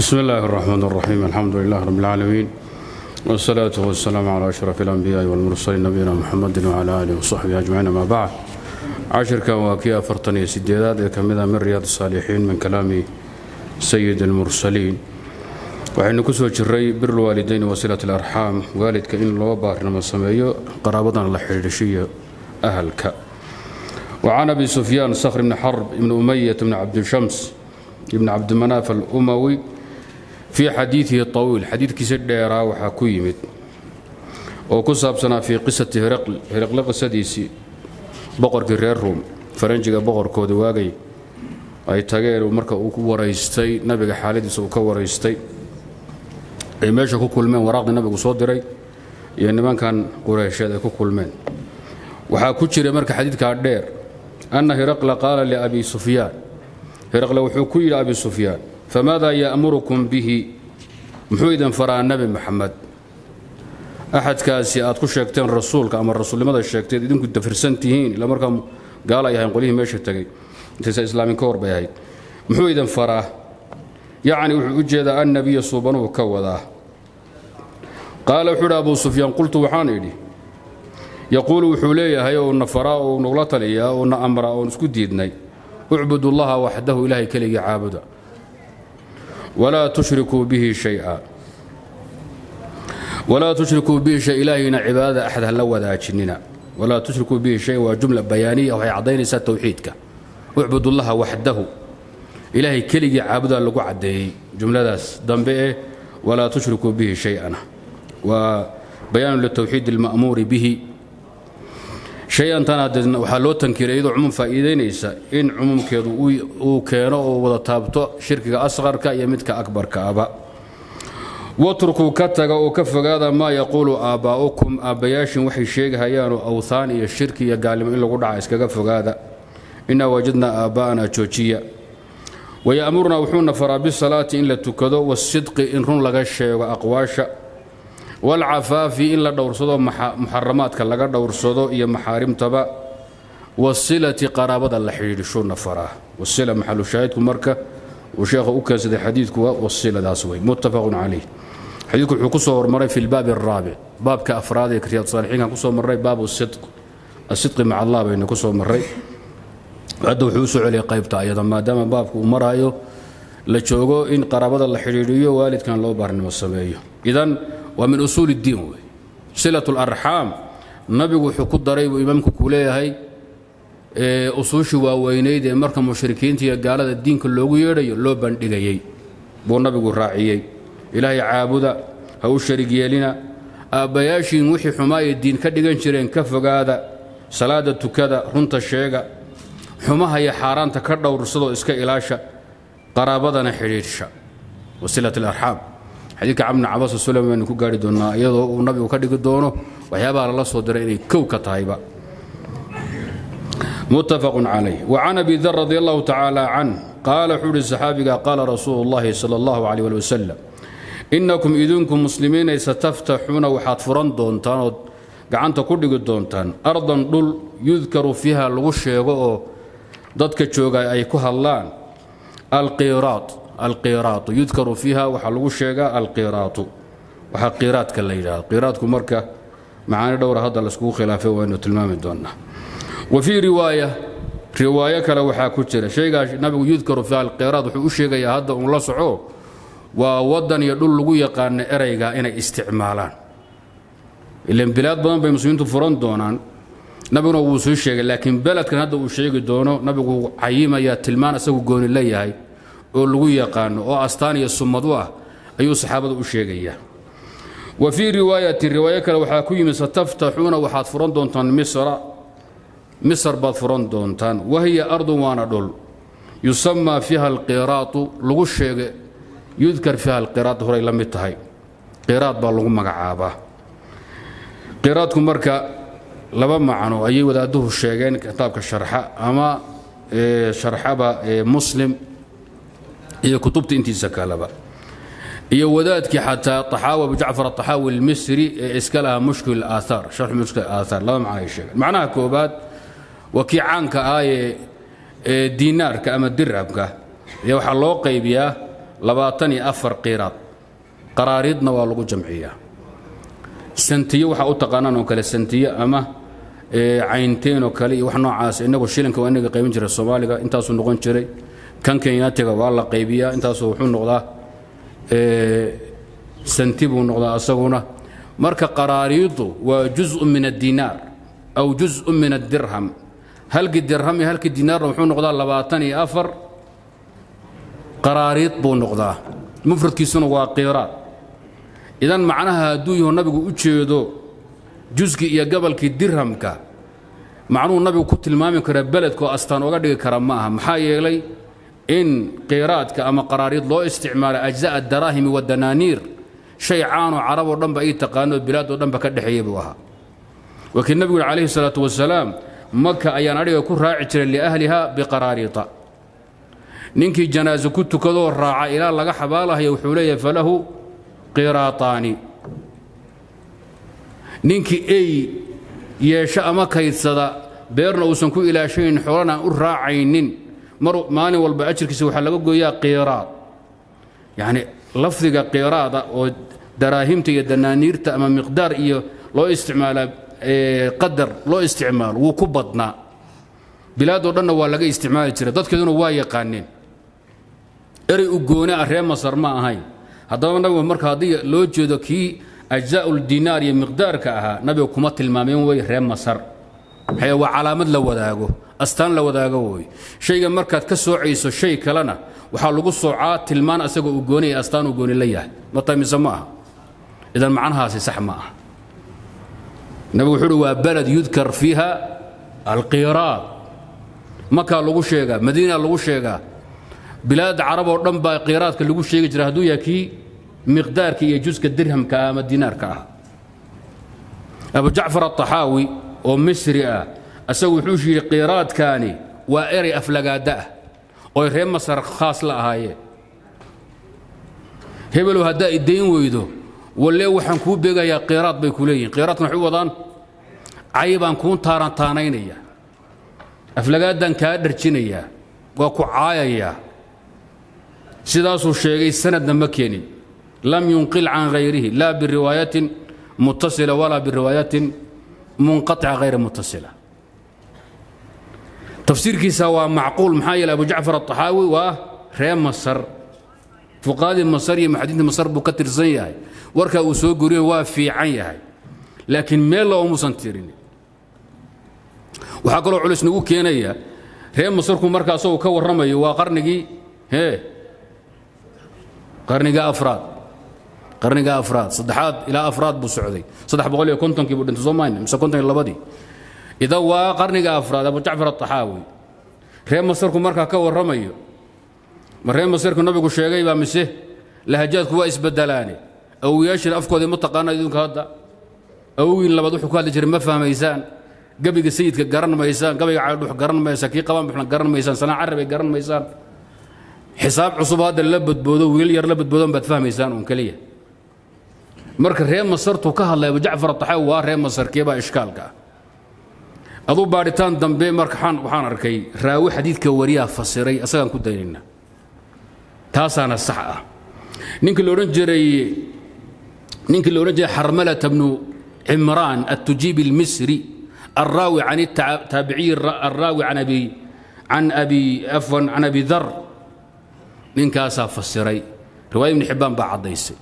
بسم الله الرحمن الرحيم. الحمد لله رب العالمين، والصلاة والسلام على أشرف الأنبياء والمرسلين نبينا محمد وعلى آله وصحبه أجمعين. ما بعد، عشر كواكب فرطنية سديدات كمذا من رياض الصالحين من كلام سيد المرسلين. وحين كسو جري بر الوالدين وصلة الأرحام، والد كإن لو بارنا ما سمعيه قرابة لحرشية أهلك. وعن أبي سفيان صخر بن حرب بن أمية بن عبد شمس بن عبد مناف الأموي في حديثه الطويل، حديث كسد راوح كويمت وكسب سنا في قصة هرقل قصديسي بقر كرير روم فرنجي بقر كود واقي أي تغير ومركا ورايستي نبي حالدي سوكا ورايستي أي ماشي كوكول من وراقنا نبي صدري يعني من كان قريش هذا كوكول من وحاكوشي مركا حديث كاردير أن هرقل قال لأبي سفيان، هرقل وحكوي لأبي سفيان فماذا يأمركم به محويدا فرا النبي محمد أحد كاسيات كشكتين الرسول كأمر الرسول لماذا الشكتين إذن كنت فرسنتهين إلى مركم قال يا قوليه ماشي تقي أنت إسلامي كوربا هاي محويدا فرا يعني وجد النبي صوبا وكوذاه. قال حول أبو سفيان قلت وحاني لي يقول حوليه هيا ونفراء ونغلط ليا ونأمراء ونسكت يدني اعبدوا الله وحده إلهي كلي عابدا ولا تشركوا به شيء إلهنا عبادة أحد هلوذا أجننا ولا تشركوا به شيء وجملة بيانية وهي عضين سات توحيدك اعبدوا الله وحده إلهي كلي عابدا اللقو عديه جملة داس ذنبئه ولا تشركوا به شيئا وبيان للتوحيد المأمور به شيئا تنادى وحلو تنكيريد عموم فائدين يسا إن عموم كيرو وكيرو وضطابتو شركة أصغر كيمد كأكبر كأبا واتركوا كتغا وكفر هذا ما يقول آباؤكم أبياش وحي الشيخ هيانو أوثان يا شركي يا قالم إلا قدعا إسكا كفر هذا إنا وجدنا آباءنا تشوشيا ويأمرنا وحونا فرا بالصلاة إن لا تكذو والصدق إن رون لغشا وأقواشا والعفاف إن لا دورسدو محرمات كلا دورسدو يا محارم تبا والصلة قرابة الله حيرشون فراه والصلة محل شاهد مركة وشيخ أوكاس هذا حديثك والصلة داسوي متفق عليه. حديثك الحكوسة مرة في الباب الرابع باب كأفراد كريات صالحين حكوسة مرة باب الصدق مع الله بين كوسة مرة عدو حوسو عليه قيبتا أيضا ما دام بابك ومرايو لتشوغو إن قرابة الله حيريو والد كان لو بارن والسبايو إذن ومن أصول الدين صلة الأرحام نبي وحكود دريب إمامك كوليه هاي أصوش ووينيد مركم مشركين تي قال الدين كله يري لو بندقي بو نبي راعي إلهي عابدا هو الشريك لنا أبياشي نوحي حماية الدين كدقن شرين كف هذا صلاة كذا رنت الشيقة حماها يا حاران تكرر ورسلوا إسكا إلاشا قرابتنا حريرشا وصلة الأرحام. حديث عمنا عباس السلمي أن كوكاري دونا يدو والنبي وكاري دونه وحيابها الله صدريني كوكا طيبة متفق عليه. وعن أبي ذر رضي الله تعالى عنه قال حول الصحابي قال رسول الله صلى الله عليه وسلم إنكم إذنكم مسلمين ستفتحون وحاتفران دونتان قعنت كل دونتان أرضا دول يذكر فيها الغش يغو ضدك تشوغا أيكوها اللان القيراط يذكر فيها وحلو الشيقة القيراط وحقيراتك الليلة قيراتك مركة معاني دور هذا الاسكو خلافه وانه تلمام الدونة. وفي رواية كلو حاكوتشرة شيقة نبي يذكر فيها القيراط وحلو الشيقة يا هذا الله صعوب وودن يدل لقوية قان إريقا إنا استعمالان اللي بلاد بان بمسلمين تفران دونان نبي نوصو الشيقة لكن بلد كان هذا الشيقة دونه نبي عيما يا تلمان اسكو قون اللي هاي oo lagu yaqaano oo astaaniya sumadu ah ayuu saxaabadu u sheegaya. wa fi riwaayati kale waxa ku yimid sataftaxuna waxaad furan doontaan misr baad furan doontaan wahiya ardun waana dhul yusamma fiha alqiraat lagu sheegay yudkar fiha alqiraat horay la mid tahay qiraat baa lagu magacaabaa. qiraatku marka laba macno ayay wadaaduhu sheegeen kitaabka sharxa ama sharxaba muslim هي كتبت انت الزكالبه هي ودادك حتى طحاوي جعفر الطحاوي المصري اسكلها مشكل الاثار شرح مشكل الاثار لا معايا شيء معناها كوبات وكيعانك اي دينار كاما دربك يا وحا لو قيبيا لباتني أفر قيرات قراردنا والغو جمعية سنتية وحا أتقانان وكالي سنتية أما عينتين وكالي وحا نوعاس إنه الشيلنك وإنه قيمين جري الصومالية إنتاسو نغون جري كان كيناتك والله قيبية إنتاسو وحو نغضاه سنتيبو نغضاه أساقونا مركا قراريضو وجزء من الدينار أو جزء من الدرهم هلك الدرهم هلك الدينار وحو نغضاه لباتني أفر قراريط بو نغضاه مفرد كيسون وقيرات إذا معناها دويه النبي وجهده جزء يا قبل كدرهم كا معنو النبي وكت المامي كربلت كو أستان وقدر كرماها محايا لي إن قيرات كأما قراريط لو استعمال أجزاء الدراهم والدنانير شيعان وعرب ورنب أي تقانون البلاد ورنب كدح يبوها وكن النبي عليه الصلاة والسلام مكة أيان عليه يكون راعي لأهلها بقراريطة ننكي جنازة كنت كذور راعى إلى لقى حبالها يوحولي فله قيراطاني نينكي اي يشاء ما كيتصدى بيرنا وسنكو الى شيء حولنا الراعينين مرو ماني والبعشرك سوى حلقو يا قيراط يعني لفظك قيراط او دراهمتي دنانيرتا اما مقدار اي لو استعمال قدر لو استعمال وكبطنا بلاد ودنا ولا استعمال جري ددك انه وا يقانين اري اوغونا اري مصر ما اهي هذا النبي مركا هذه لو جيدو كي اجزاء الدينار مقدار كاها نبي كما تلمامين وي ريم مصر هي وعلامه لو وداغو استان لو وداغو وي شيغا مركا كسو عيسو شي كلنا وحا لوغو سوعا تلمان اسغو غوني استان غوني ليا ما تمسما اذا معناها صح ما نبي خدو بلد يذكر فيها القيراط مكه لوغو شيغا مدينه لوغو شيغا بلاد عرب ودن با قيراط لوغو شيغا جرا هدو ياكي مقدارك يجوز كالدرهم كاما الدينار كاها أبو جعفر الطحاوي ومصري أسوي حوشي قيراط كاني وإري أفلقاداه ويرهم مصر خاص لا هاي هبلو هداء الدين ويدو واللي وحنكو بيقى يا قيراط بيكولي قيراط محوضان عيبا نكون تارنتانينية أفلقادا كادرتشينية وكو عايا سيداسو الشيخ سند مكيني لم ينقل عن غيره لا بالروايات متصلة ولا بالروايات منقطعة غير متصلة تفسير كيسا ومعقول محايل أبو جعفر الطحاوي وريم مصر فقاد المصري محديد مصر بكتر زيها وركا أسوق ريوا في عيها لكن ميلا ومسنتيرين وحقلوا علوس نقول هي ريم مصركم مركا سو كور رمي وقرنقي هي قرنقا أفراد قرنقا أفراد صدحات إلى أفراد بوسعودي صدح بقولي كنتم كي بدنتو زوماين مسا كنتم إلا بدي إذا هو قرنقا أفراد أبو جعفر الطحاوي ريم مصيركم مركا كور رميو ريم مصيركم نبي قول شيغي با مسيه لهجاتكم وايس بدلاني أو ياشر أفكودي متقانا يدونك هذا أو إلا بدو حكوا لجري ما فهم إيسان قبل سيدك قرن ما إيسان قبل عادوح قرن ما إيسان كي قوام بحنا قرن ما إيسان سنة عربي قرن ما إيسان حساب عصب هذا اللي بتبودو ويلير اللي بتبودو بتفهم إنسان وكلية. مركز ريم مصر توكها الله بجعفر الطحاوي وريم مصر كيبا إشكالك. أضو باريتان دمبي مركز حان وحان أركي راوي حديث كوريا فصيري أصلا كنت دايرنا. تاسعنا الصحة. نينك لورنجري حرملة بن عمران التجيبي المصري الراوي عن التابعي الراوي عن أبي ذر من كاسا فسري رواية ابن حبان بعض ليس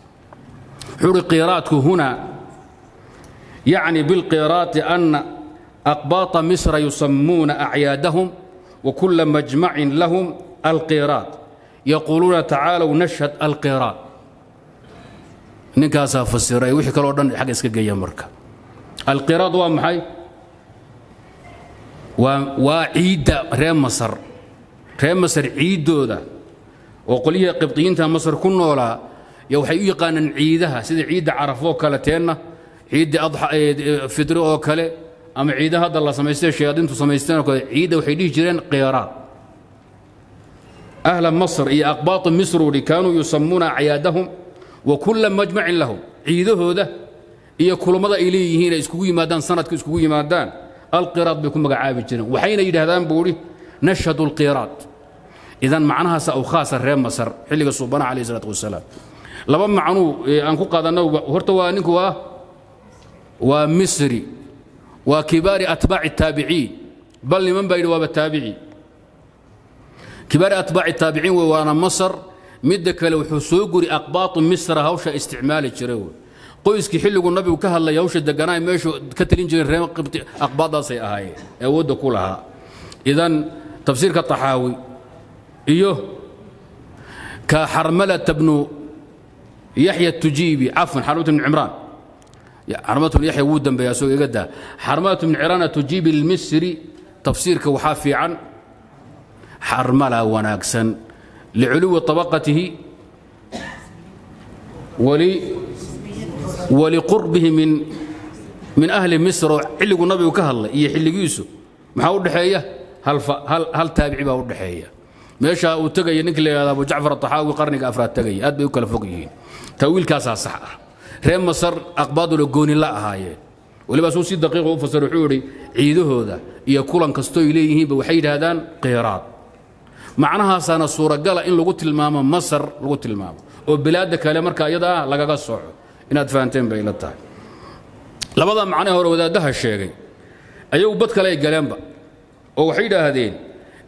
حر قيراطك هنا يعني بالقيراط أن أقباط مصر يسمون أعيادهم وكل مجمع لهم القيراط يقولون تعالوا نشهد القيراط من كاسا فسري ويحكي لهم حق اسكاكية مركا القيراط ومحي وعيد ريم مصر عيدو ذا وقلية قبطيين تا مصر كنا ولا يوحي يقان عيدها سيدي عيد عرفوه كالتينا عيد اضحى فطروه كالي اما عيد هذا الله سميستين الشياطين سميستين عيد وحيدي جيران قيراط اهل مصر اي اقباط مصر كانوا يسمون اعيادهم وكل مجمع لهم عيده ده اي كل مضى اليه هنا اسكوي مادان سندك اسكوي مادان القيراط بكم مقعاب جيران وحين يد هذان بوري نشهد القيراط إذا معناها سأخاسر ريم مصر حلق الصوبان عليه الصلاة والسلام لما معنو أنكو قادنا هرتوا نكوا ومصري وكبار أتباع التابعين بل لمن بين واب التابعين كبار أتباع التابعين ووانا مصر مدك لو حسوقري أقباط مصر هوشة استعمال الجروي قويس كحلقوا النبي وكهلا يوشة دقناي ماشوا كتلين جريم أقباطها سيئة أود كلها إذا تفسير كالطحاوي ايوه كحرملة بن يحيى التجيبي عفوا حرملة بن عمران حرملة بن يحيى وودا بياسوي قدها حرملة بن عمران التجيبي المصري تفسيرك وحافي عن حرملة وناكسا لعلو طبقته ولقربه من اهل مصر حلقوا النبي وكهل يحلق يوسف محاول دحيه هل تابعي باو دحيه ماشا وتغي نكلي ابو جعفر الطحاوي قرني افراد تغي اد بيو كلا فوقيين تاويل كاسا صح ريم مصر اقباض لغوني لا هاي ولبا سو سي دقيق وفسر وحوري عيدهودا يا كلن كاستو يليهي با waxay yiraahdaan qiraad macnaha sana suura gala in lagu tilmaamo masar lagu tilmaamo oo bilaad kale marka ayada lagaga sooco inaad fahanteen bay la tahay labada macna hore wadaadaha sheegay ayagu bad kale ay galeenba oo waxay yiraahdeen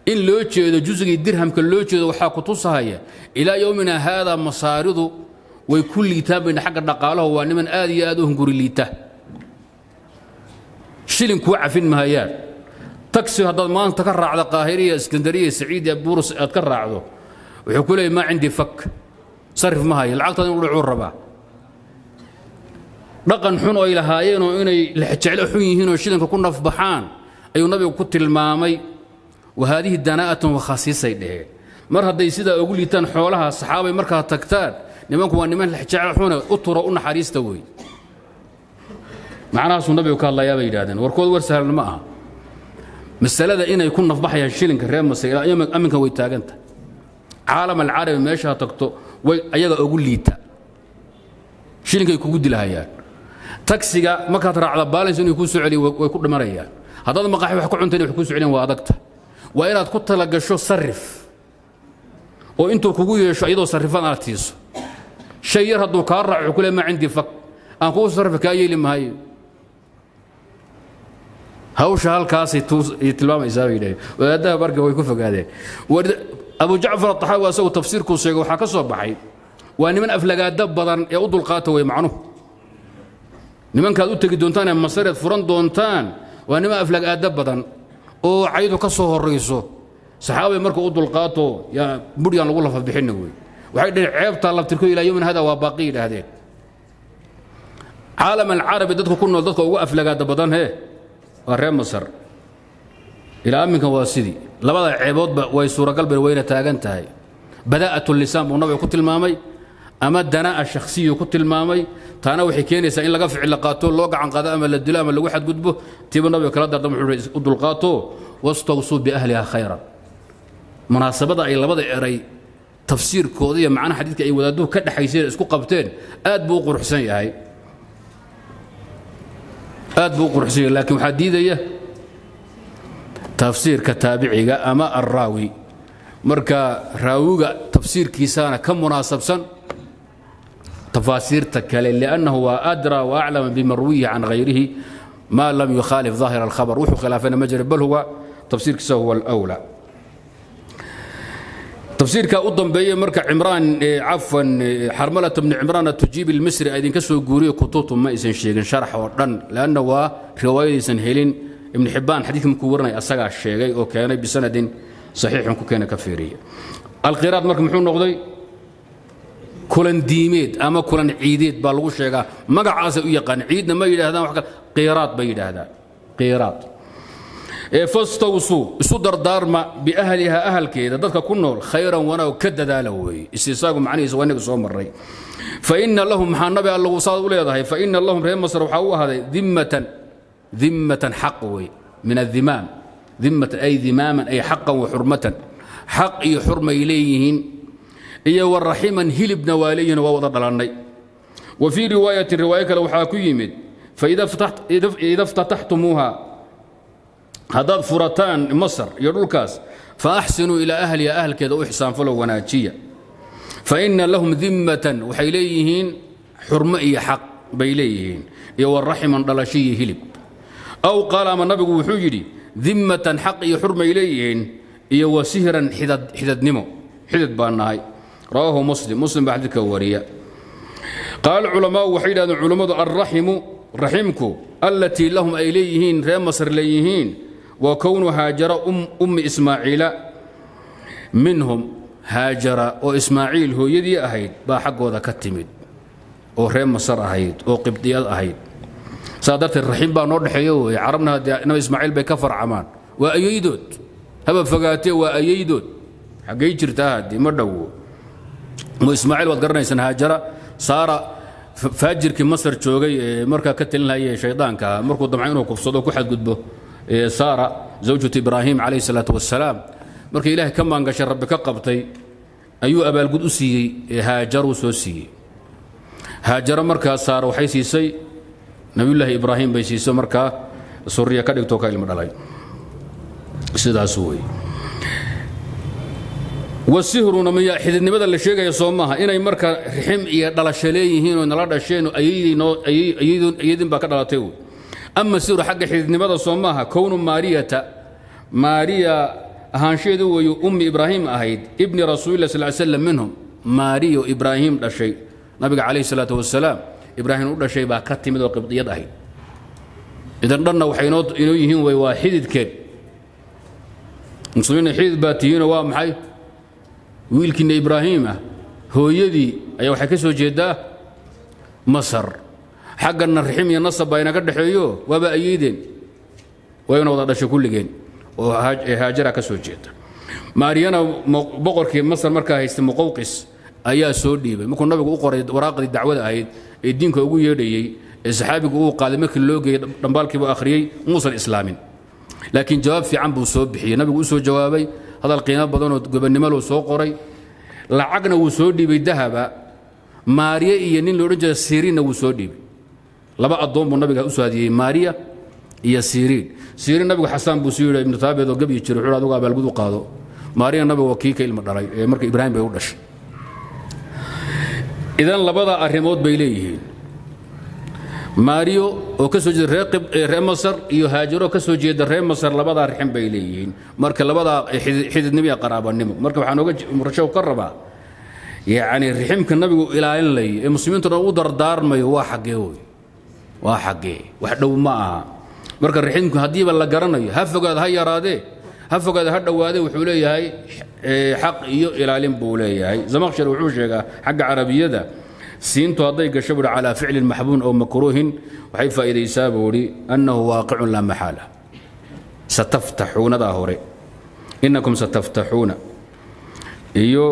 إن لوجد جزء الدرهم كلوجد وحاقته صهاية إلى يومنا هذا مصارده وكل كتاب حق نقاله وأن من آذي آذوهم قريليته شيلن كوع في المهيال تكسي هذا المان تكرع على القاهرية اسكندرية سعيدة بورس أتكرع عضو ويقول ما عندي فك صرف مهايل العقد يقول عربة رقم حنو إلى هايين وإني لحتى على حين هنا شيلن كنا في بحان أي نبي وكنت المامي وهذه دناءة وخصيصة له مرة ديسيدا أقول يتن حولها الصحابة مركها تكتال نمك ونمن الحجاج حونا أطرأون حريص توي معناها سون نبي وكالله يا بيدادن وركود ورسها الماء مسألة إن يكون نفضح يشيلن كريم مسألة أيام أمك ويتاجنت عالم العربي ماشها تكتو وأيجا أقول يتا شيلن كيكود لها يا تكسيجا ما كتر على بالنس إنه يكون سعلي ويكون مريا هذا المقاحي وحكوا عنتني وحكوا سعلي وأدقته وإناد كنت لقشو صرف وإنتو كوكو يشو أيضو صرفان أرتيسو شير هدو كارع وكل ما عندي فك أنكو صرف كاي لما هاي هاوش هالكاس يتلوام إزاوي إليه وهذا برقه ويكفك هذا أبو جعفر الطحاوي سوى تفسير كوسيق وحكى صباحي وأني من أفلقات دبضا يؤدو القاتوي معنوه لمن كادو تجدونتان يا مصرية فرن دونتان وأني ما أفلقات دبضا oo aydu ka soo horeyso saxaabi markuu u dulqaato ya buryan lagu lafa bixin way waxay dhir ceebta labtirku ilaa yoomin hada waa baaqi dhahde caalam al arabi dadku ku nool dadku ugu aflagaada badan he waa reer masar ila amka waasidi labada ceeboodba way suuragal bay wayna taagan tahay badaa'atu lisan uu nabi ku tilmaamay ama danaa shakhsiyo ku tilmaamay taana waxay keenaysaa in laga ficil qaato loo gacan qaado ama la dilo ama lagu xad gudbo tiibana way kala dardam wuxuu u dulqaato wastawsu bi ahliha khayra munaasabada ay labada eray tafsiirkooda iyo macnaha xadiidka ay wadaaduhu ka dhaxaysay isku qabteen aad buu quruxsan yahay laakiin waxa diidaya tafsiirka taabiciga ama arraawi marka raawiga tafsiirkiisana ka munaasabsan تفاسير تكاليل لأنه هو أدرى وأعلم بمرويه عن غيره ما لم يخالف ظاهر الخبر وحو خلافنا مجرب بل هو تفسير كسا هو الأولى تفسير كأضم بي مركع عمران عفوا حرملة بن عمران تجيب المصري أيدين كسو قوري كتوت ما إسن شيغن شرح ورن لأنه هو رواية إسن هيلين ابن حبان حديث مكورنا أساقع الشيغي وكان بسند صحيح وكان كفيرية القراءة مركع محمد نغضي كلن ديميد أما كلن عيديد بالغوش يقع مقع عاسي ويقان عيدنا ما يدى هذا وحكا قيرات بيدى هذا قيرات فاستوصوا صدر دارما بأهلها أهل كيدا دادك كنول خيرا وانا وكدد لهوي استيساقوا معني سوانيك صوم الري فإن اللهم حانبي الله وصاد وليضهي فإن اللهم رهيم مصر وحاوه هذا ذمة حقوي من الذمام ذمة أي ذماما أي حقا وحرمة حقي حرمة إليهن إيا والرحيما هلب نوالي ووضع العناي وفي رواية لو حاكيمد إذا افتتحتموها هذا فرتان مصر يرولكاس فأحسنوا إلى أهل يا أهل كذا وإحسان فلو وناجية فإن لهم ذمة وحيليهن حرمئي حق بيليهن يورحم من دلشي هلب أو قال أما النبي وحجري ذمة حق يحرم إليهن يو سهرا حدد نمو حدد بانهاي رواه مسلم بعد كورية قال علماء وحيدا علماء الرحم رحمكم التي لهم إليهن ريم مصر ليهن وكون هاجر أم إسماعيل منهم هاجر وإسماعيل هو يدي أهيد باحق وذا كتمد وريم مصر أهيد وقبطي أهيد صادرت الرحيم بانور حيوي عربنا إنه إسماعيل بكفر عمان وأيدود هبا فقاتي وأيدود حقي جرتاد مردو وإسماعيل وقرنا يسن هاجر صار فاجر كي مصر جوجي مركا كتل لها شيطان كا مركو ضمعينه كفصدو كحد قدبه ساره زوجة ابراهيم عليه الصلاه والسلام مركي إله كم انقش ربك قبطي ايو ابا القدسي هاجر وسوسي هاجر مركا صار وحي سيسي نبي الله ابراهيم بيسيسو مركا سوريا كدغتو كايل مدلاي سدا سوي والسهرون من يحدد نبذ اللي شيء يصومها إن يمرك رحم يدل شليه هنا نلا دشين أي نو أي أيدن بكرة تقول أما السهر حق حدد نبذ صومها كون ماريا هانشيد وأم إبراهيم أهيد ابن رسول الله صلى الله عليه وسلم منهم ماريا وإبراهيم لا شيء نبي عليه الصلاة والسلام إبراهيم ولا شيء بكرة من القبطية أهيد إذا نرنا وحينوت إنويهم وواحد كد مسلمين حيد باتيين وامحي ويلكن إبراهيم هو يدي أيوة حكسو جدا مصر حق أن الرحيم ينصب بين قد حيوه وبا أيدين وينوضع دش كل جين وهاجر كسو جدا ماريانا بقر كي مصر مركا هيست مقوقس أيا سودي ممكن نبي أقرأ وراقد الدعوة هيد الدين كأقو يدي أصحابك قال مك اللوجي رمبالك وآخري مصر إسلامي لكن جواب في عم بوسوبحي نبي أقول جوابي هذا القيام بدون قبل نملو سوق قري لعقنا وسودي بالذهب ماريا ينين لرجل سيرين وسودي لبا الضم النبي أسودي ماريا هي سيرين النبي حسان بوسير ابن ثابت وقبل يشرحوا هذا قبل قدو قاضو ماريا النبي وكيك المدراي مرك إبراهيم بيودش إذا لبا الرمود بيليه ماريو وكسوج الراقب مصر يهاجروا كسوج الريم مصر لبضع رحم بيليين مركب لبضع حيد النبي قرابة النمو مركب حنوج مرشوا قربا يعني الرحم كالنبي إلى إن لي المسلمين ترى دار ما يواحقه وحدو معها مركب الرحم هديب الله قرني هفق هذا هي رادي هفق هذا هذا وهذا وحولي هاي حق إلى إن بولي هاي زمخشر وحوشة حق عربية ده سينتو هضيق الشبر على فعل المحبون أو مكروه وحيف إذا يسابوري أنه واقع لا محالة ستفتحون ظاهري إنكم ستفتحون إيو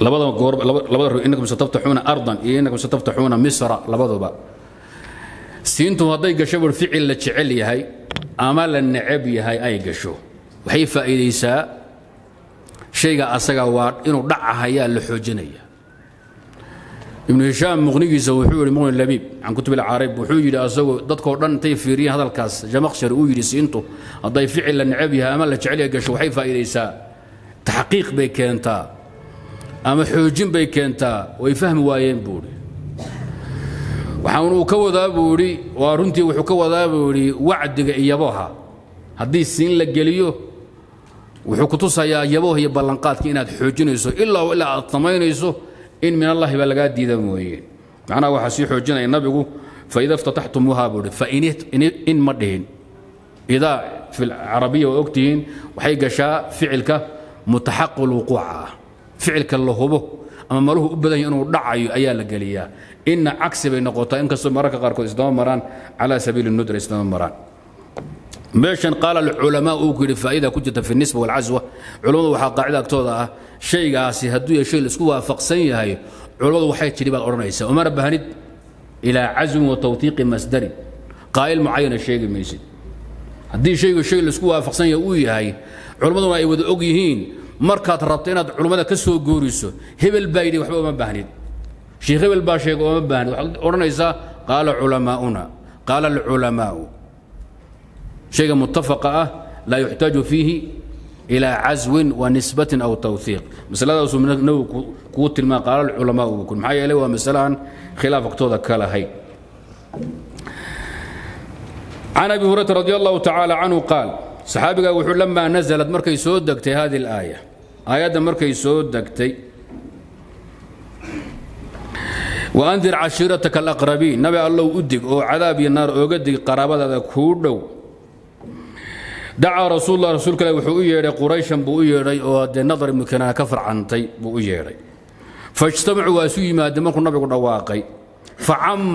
لبضوا إنكم ستفتحون أرضا إنكم ستفتحون مصر لبضوا سينتو هضيق الشبر فعل لتشعلي هاي أمال النعبي هاي أي قشو وحيف إذا يسا شيء أسقى وارد إنه دعها هيا لحوجنية ابن هشام مغني زوحول مغني اللبيب عن كتب العرب وحول أزو ضدكو رن تيفيرين هذا الكاس جمخشر ويجلس أنتو الضيف فعلا نعبيها أمل تشعليها قشوحي فإليسا تحقيق بيكنتا أما حوجين بيكنتا ويفهم وايين بوري وحاولوا كوذا بوري وارنتي وحكوذا بوري وعد إيابوها هذه السين لقليو وحكوتوسا يا يبوه هي بلانقات كينات حوجينيسو إلا وإلا أطمئنيسو إن من الله بلغات ديدا مويين معنا وحسي حوجينا النبي فإذا افتتحتموها بورد فإن إن مدهن إذا في العربية وأكتين وحيقا شاء فعلك متحق الوقوع فعلك الله هو أما مالوه أبدا أنه دعي أيا لقليا إن عكس بين قوتين كسر مركا غاركو إسلام مران على سبيل الندر إسلام مران ماشان قال العلماء وكل فائده كنت في النسبه والعزوه علومه وحا قاعده اكتودا شيء قاسي هدو يا شيء لسكو وافقسن يحيى علومه وحي جري با اورنيسه عمر بهند الى عزم وتوثيق مصدر قائل معين الشيء ميسد هدي شيء لسكو وافقسن يحيى علومه واي ود اوغيين markaad rabto inaad culumada ka soo gooriso hebel baaydi waxba ma baahnid sheekh hebel baa sheego ma baahnid waxa oranaysa qala ulamauna qala al ulama شيء متفق لا يحتاج فيه إلى عزو ونسبة أو توثيق. مسألة نو قوت ما قال العلماء بكون معايا له مثلا خلاف قطوة كلا هي. عن أبي هريرة رضي الله تعالى عنه قال صحابي قال لما نزلت مركي سودكت هذه الآية آيات مركي سودكت وأنذر عشيرتك الأقربين نبي الله أدق أو عذاب النار أو قدق قرابة كله دعا رسول الله رسولك له وحويري قريشا بويري وهذا النظر مكانها كفر عنتي بويري فاجتمعوا واسوي ما دمركم النبي واقي فعم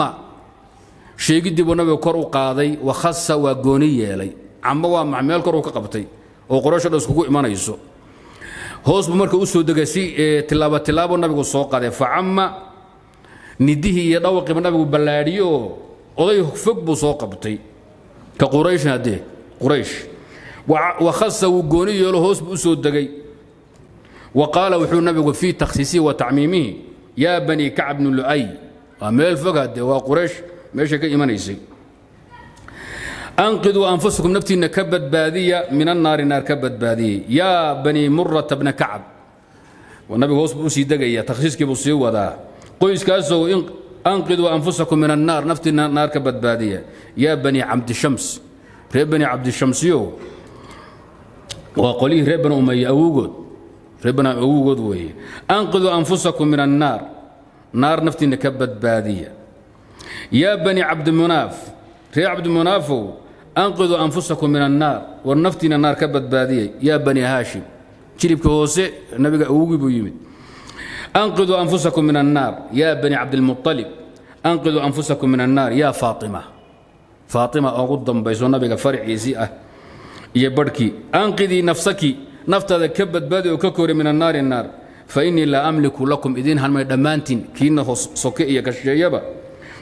شيء قد يبون النبي كرو قاضي وخص وجوني لي عم ومع ميال كرو كقبتي وقريش الاسكوك ما نيسو هوس بمرك اسود دقسي تلابه تلابه النبي سوق قاضي فعم نديه يدوق النبي بلاريو وضي فوق بسوق قبتي كقريش هذه قريش وخص وجوني له هوس باسود دقي وقال وحول النبي في تخصيصه وتعميمه يا بني كعب بن لؤي اميل فقد وقريش ماشي كايمانيسي انقذوا انفسكم نبتي ان كبت باديه من النار نار كبت باديه يا بني مره بن كعب والنبي هوس باسي دقي تخصيصك بوسي ودا قيس كاسو انقذوا انفسكم من النار نفتي نار كبت باديه يا بني عبد الشمس ربني عبد الشمسيو وقولي ربنا أمي أوجد ربنا أوجد وهي أنقذوا أنفسكم من النار نار نفتي نكبت بادية يا بني عبد مناف يا عبد منافو أنقذوا أنفسكم من النار ونفتي النار كبت بادية يا بني هاشم تشرب كهوسي نبي أوجد ويمد أنقذوا أنفسكم من النار يا بني عبد المطلب أنقذوا أنفسكم من النار يا فاطمة أغضم بيزونا بقى فرع يزيئة يبركي أنقذي نفسك نفت كبت بادئ وككوري من النار النار فإني لا أملك لكم إذن هل ما دمانتين كينه سوكئية كالشيبة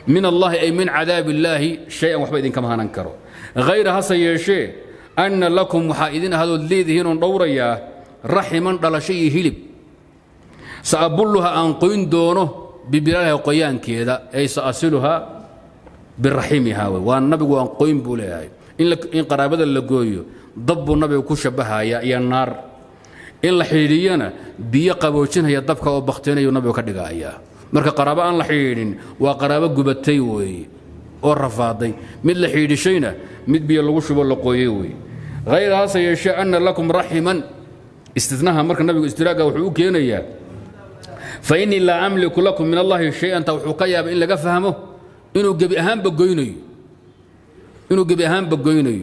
من الله أي من عذاب الله شيئا وحبا إذن كما هننكره غير هسي شيء أن لكم وحائدين هذو الذين دوريا رحما دل شيء هلب سأبلها أنقين دونه ببلالها وقيان كذا أي سأصلها بالرحيم هاوي والنبي وانقيم بولاي ان قرابه اللقويو ضب النبي وكشبها يا النار ان لحيرينا بي قبوجين هي ضبكا وبختينيو النبي كدغايا marka قرابه ان لحيرين وقرابه غبتي وي او رفاداي mid لحيرشينا mid بي لو شوبو لقويي وي غير هاس يشاء ان لكم رحما استثناها marka nabigu istiraga wuxuu keenaya فاني لا املك لكم من الله شيئا توحقيا بان لا فهمه إنه جبي أهم بقيني إنه جبي أهم بقيني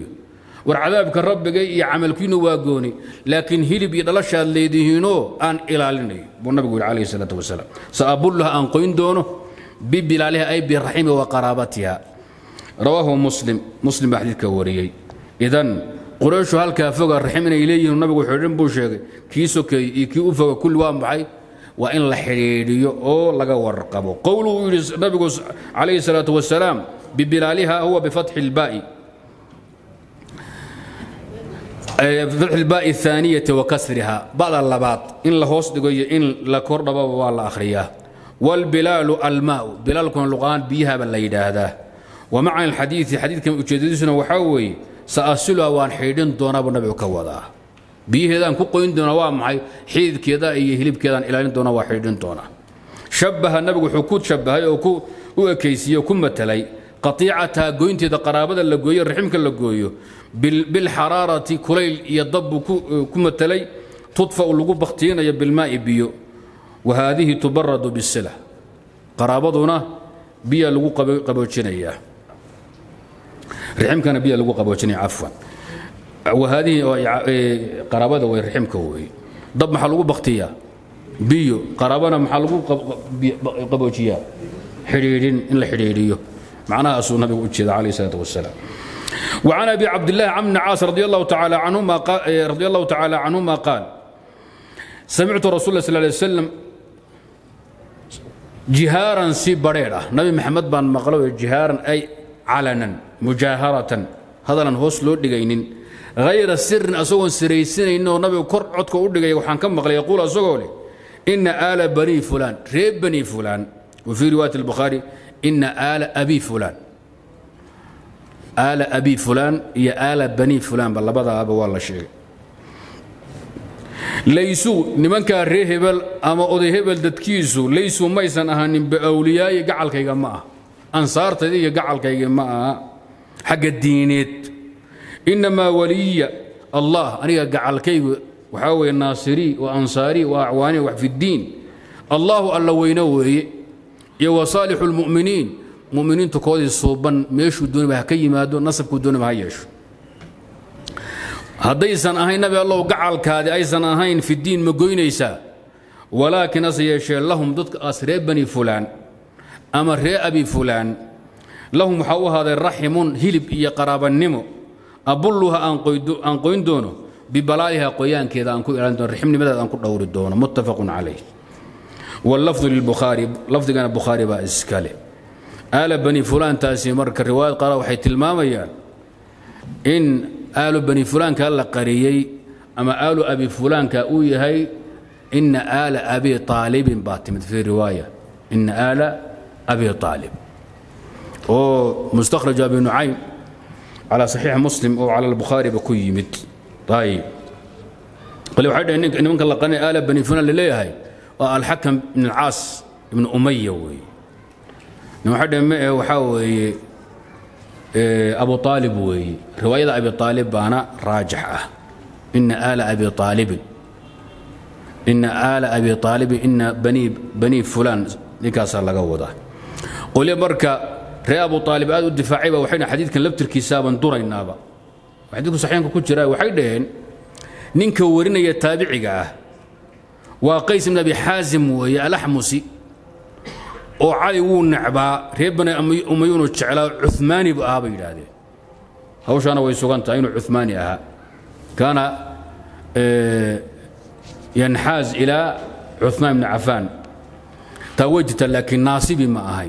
وعذابك الرب جاي عمل كينو واجوني لكن هي اللي بيدلش اللي دهينو أن إلالني والنبي يقول عليه الصلاة والسلام سأبلها أن قين دونه ببل عليها أي بالرحمة وقرابتها رواه مسلم بحديث كوريي إذن قريش هالكافر الرحمن إليه والنبي يقول حرم بوشة كيسو كيوف وكل وام بعي وإن لحريريو أو لقى ورقبه قوله النبي عليه الصلاة والسلام ببلالها هو بفتح الباء بفتح الباء الثانية وكسرها بعد اللباط إن لهوس إن لكربة والله أخريها والبلال الماء بلال كون لغان بيها بالليل هذا ومع الحديث حديث كم أجدسنا وحوي سأسلها وأن حيدين دون أبو النبي كوضاها بيه هذا كوين دون وامعي حيد كذا يهلب كذا إلى دون واحد دون شبه النبي حكوت شبه يوكو وكيسي وكم تلي قطيعتها قوينتي ذا قرابة اللقوية رحمك اللقوية بالحرارة كليل يضب كم تلي تطفأ اللقوب بختينا بالماء بيو وهذه تبرد بالسلة قرابتنا بيا لقوق قبوتشنية رحمك أنا بيا لقوق قبوتشنية عفوا وهذه قرابته ويرحمك هو ضب محلوق بختيا بيو قرابنا محلوق قبوجيا حريرين إلا حريريو معناها أسوء النبي وجهه عليه الصلاة والسلام وعن أبي عبد الله عم نعاس رضي الله تعالى عنهما قال سمعت رسول الله صلى الله عليه وسلم جهارا سي بريرة نبي محمد بن مقلوي جهارا أي علنا مجاهرة هذا هوس لو دغينين غير سر اسوغ سريسين انه نبي كور عدك او دغاي وحان كمقلي يقول اسوغ ان آل بني فلان ريب بني فلان وفي روايه البخاري ان آل ابي فلان آل أبي فلان يا آل بني فلان بل بدأ أبو والله شيء ليسوا نمن كان رهبل أما أذي هبل دتكيسوا ليسوا ما يسنهن بأولياء يجعل كي جماعة أنصار تدي يجعل كي جماعة حق الدينات إنما ولي الله أنا يجعل كي وحاوي الناصري وأنصاري وأعواني وفي الدين الله ألا وينوي يوصالح المؤمنين مؤمنين تقاضي الصوبان ميشوا الدون بهكي ما دون نصبكوا الدون بهيشوا هدي سنهاي نبي الله قعل كادي أي سنهاي في الدين مقوينيسا ولكن أسيشي لهم ضدك أسري بني فلان أمر ري أبي فلان لهم حو هذا الرحم هلب إيا قرابا نمو أبلها أن قوين دونه ببلائها قيان كذا أن قوين دونه رحمني بدأ أن قوين دور الدونه متفق عليه واللفظ للبخاري لفظ كان البخاري بقى إسكالي آل بني فلان تاسي مرك الرواية قال وحي تلماميا إن آل بني فلان كالله قريي أما آل أبي فلان كأوي هي إن آل أبي طالب باتمت في الرواية إن آل أبي طالب ومستخرج أبي نعيم على صحيح مسلم أو على البخاري بكيمت طيب قالوا حد إن من كالله قريي آل بني فلان لليه هي الحكم بن العاص بن أمية وحد وحاوي أبو طالب وي رواية أبي طالب أنا راجحة إن آل أبي طالب إن آل أبي طالب إن بني فلان لكاسر لقوضة قل يا بركة ري أبو طالب آل الدفاعي وحين حديث كان لبتر كيسابا دوري النابا وحديث صحيح كنت شراي وحيدين ننكورين يتابعي وقيس بن أبي حازم ويا الأحمسي وعلي ونعبا ريبنا أميون وشعلا عثماني بآبا يلادي هوش أنا ويسوغان تعين عثماني أها كان ينحاز إلى عثمان بن عفان توجت لكن ناصبي ما أهي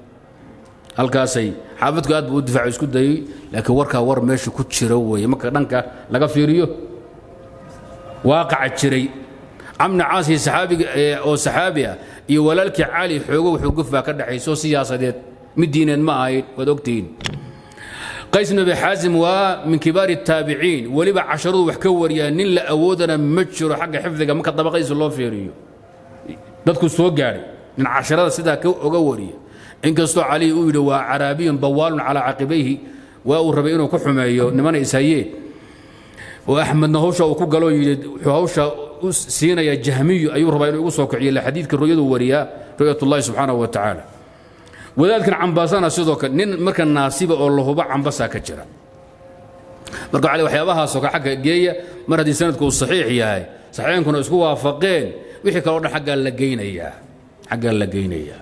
هلكاسي حافظك اد بو دفاع اسكو داي لكن وركا ور ميش كو جيره ويه مكا دنكا لغا فيريو واقع جيري عمنا عاصي صحابي او صحابيه اي ولالك عالي حقوق وحقوق با كدحيسو سياسات مدينه ما ايد ودوقتين قيس بن حازم ومن كبار التابعين ولبا عشرو وحكا وريا نين لا اودنا مجرو حق حفظه ما كدبقيسو لو فيريو ددكو سو غاري من عشرة سدا كو اوغا وريا ان كستو علي او يدو وا عربي بوال على عقبيه واو ربي انو كخميهو نمن اسايه واحمد نهوشه وكو غلو ييد هوشه سينا يا جهمي أيوه ربنا يقصوا كعيل الحديث كالرؤية وريا رؤية الله سبحانه وتعالى وذلك عن باسانا سيدوك نين مركا ناصيبة أو الله باع عن باسا كجرا مركا علي وحيابها سوكا حكا جاية مرة دي سنة تكون صحيح ياهي صحيحين كنا اسكوها فقين ويحكى لنا حقا لقينا إياه حقا لقينا إياه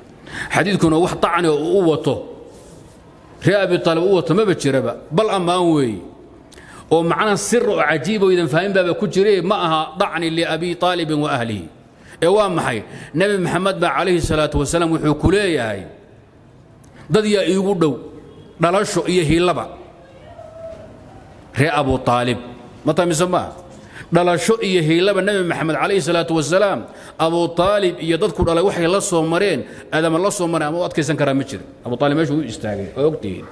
حديث كنا واحد طعن وقوته ريابي طالب قوته ما بتشربها بل أما أوي ومعنا السر عجيب واذا فاهم بابا كجري معها ضعني لابي طالب واهله. ايوان محي نبي محمد عليه الصلاه والسلام وحو كليه هاي. دديا ايغو دو دلشو اي هيلبا. ري ابو طالب متى مسمى دلشو اي هيلبا نبي محمد عليه الصلاه والسلام ابو طالب يا ددكو دلي وحي لا سو مرين ادم لا سو مرين ما ادكيسن كرا ما جير ابو طالب مشو استاغي اوغتين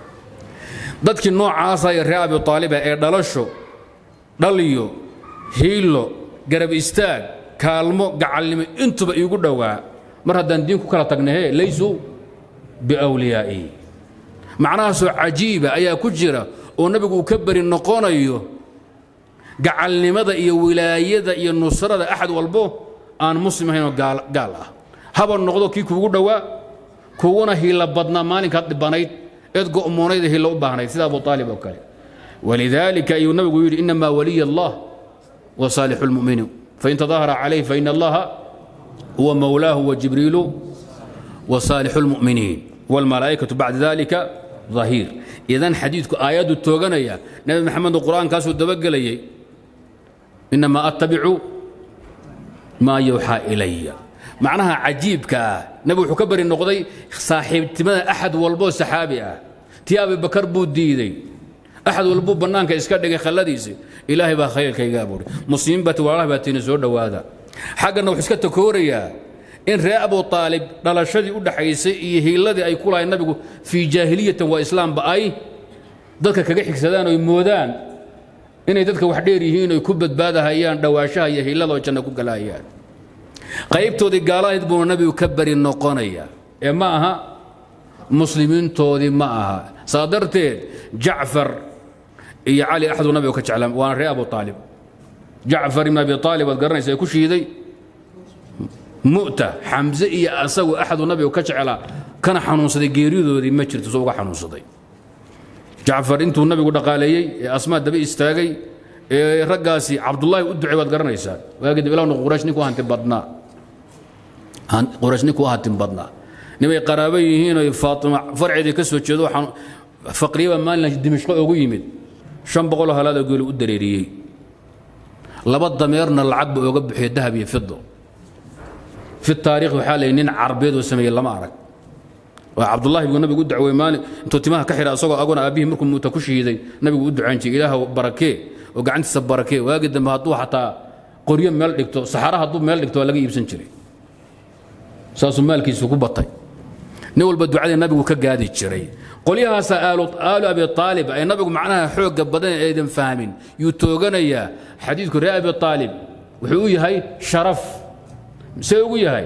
dadkii noocaasa ay Abi Taalib ee dhalasho dhaliyo hiilo garab istaag kaalmo gacalnimo intuba igu dhawaa mar haddaan diin ku kala tagnahay laysu bi awliya'i macnaas cajiiba ayaa ku jira oo nabigu ka bari noqonayo gacalnimada iyo wilaayada iyo nusrada ahad walbo aan muslim ahayn oo gaal ah haba noqdo kii kugu dhawaa kuwana hiilo badna maalinka dhibanayd ولذلك أي النبي يقول إنما ولي الله وصالح المؤمنين فإن تظاهر عليه فإن الله هو مولاه وجبريل وصالح المؤمنين والملائكة بعد ذلك ظهير إذن حديثك آيات التوغنية نبي محمد القرآن كاسو الدبق لي إنما أتبع ما يوحى إلي معناها عجيب كا نبي حكبر النقضي صاحب تماذا أحد والبو سحابي تيابي بكر بودي دي أحد والبو بنانك إسكادك خلديسي إلهي با خير كي يقابر مسلمين باتوالله باتين الزور دوادا حقا نو حسكتو كوريا إن رأى أبو طالب دل شدي أود حيسي هي الذي أيقول النبي في جاهلية وإسلام بأي ذلك كجحك سدان ويمودان إن ذلك وحديري هنا يكبت بعدها أيام دواشها هي الله وجنة كلا أيام قيبت ذي قال يدبر النبي يكبر النقانية معها مسلمين تودي معها صادرت جعفر يا علي أحد النبي وكتعلم وأنا رأى أبو طالب جعفر ما أبي طالب وقرني سيكون شيء مؤتة حمزة إيا أسوي أحد النبي وكشعلا كان حنون صدي جيريدو ذي متشر تسوق حنون صدي جعفر أنتو النبي قد قال لي أسماء دبي استاجي رقاسي عبد الله ودعي وتقرن يسال وقد بلا نقورش نكو هنتم بدنا قورش نكو هنتم بدنا نبي قرابي هنا فاطمة فرعي ذي كسوة شذو حن فقريبا ما لنا دمشق وقيمت شن بقولوا هذا يقولوا الدريري لبض ميرنا العب وقبح الذهبي فضه في التاريخ وحالين عربيد وسمي الله ما عرق وعبد الله بن النبي قد دعوا مالك انتم تماها كحيره اسوق اقون ابيه مركم متكشيدي النبي قد دعوا انجي الهه بركه وقعنت سبركه واجد ما هدو حتى قريه مال دغتو صحراء هدو مال دغتو لا ييبسن جري ساسو مالكيسو كو بطاي نول بدعاء النبي كو كغادي جري قليها سال آل ابي طالب اي النبي معناها حوق بدن ايدن فاهمين يو توغنيا حديث رأى ابي طالب وحو يحي شرف see ugu yahay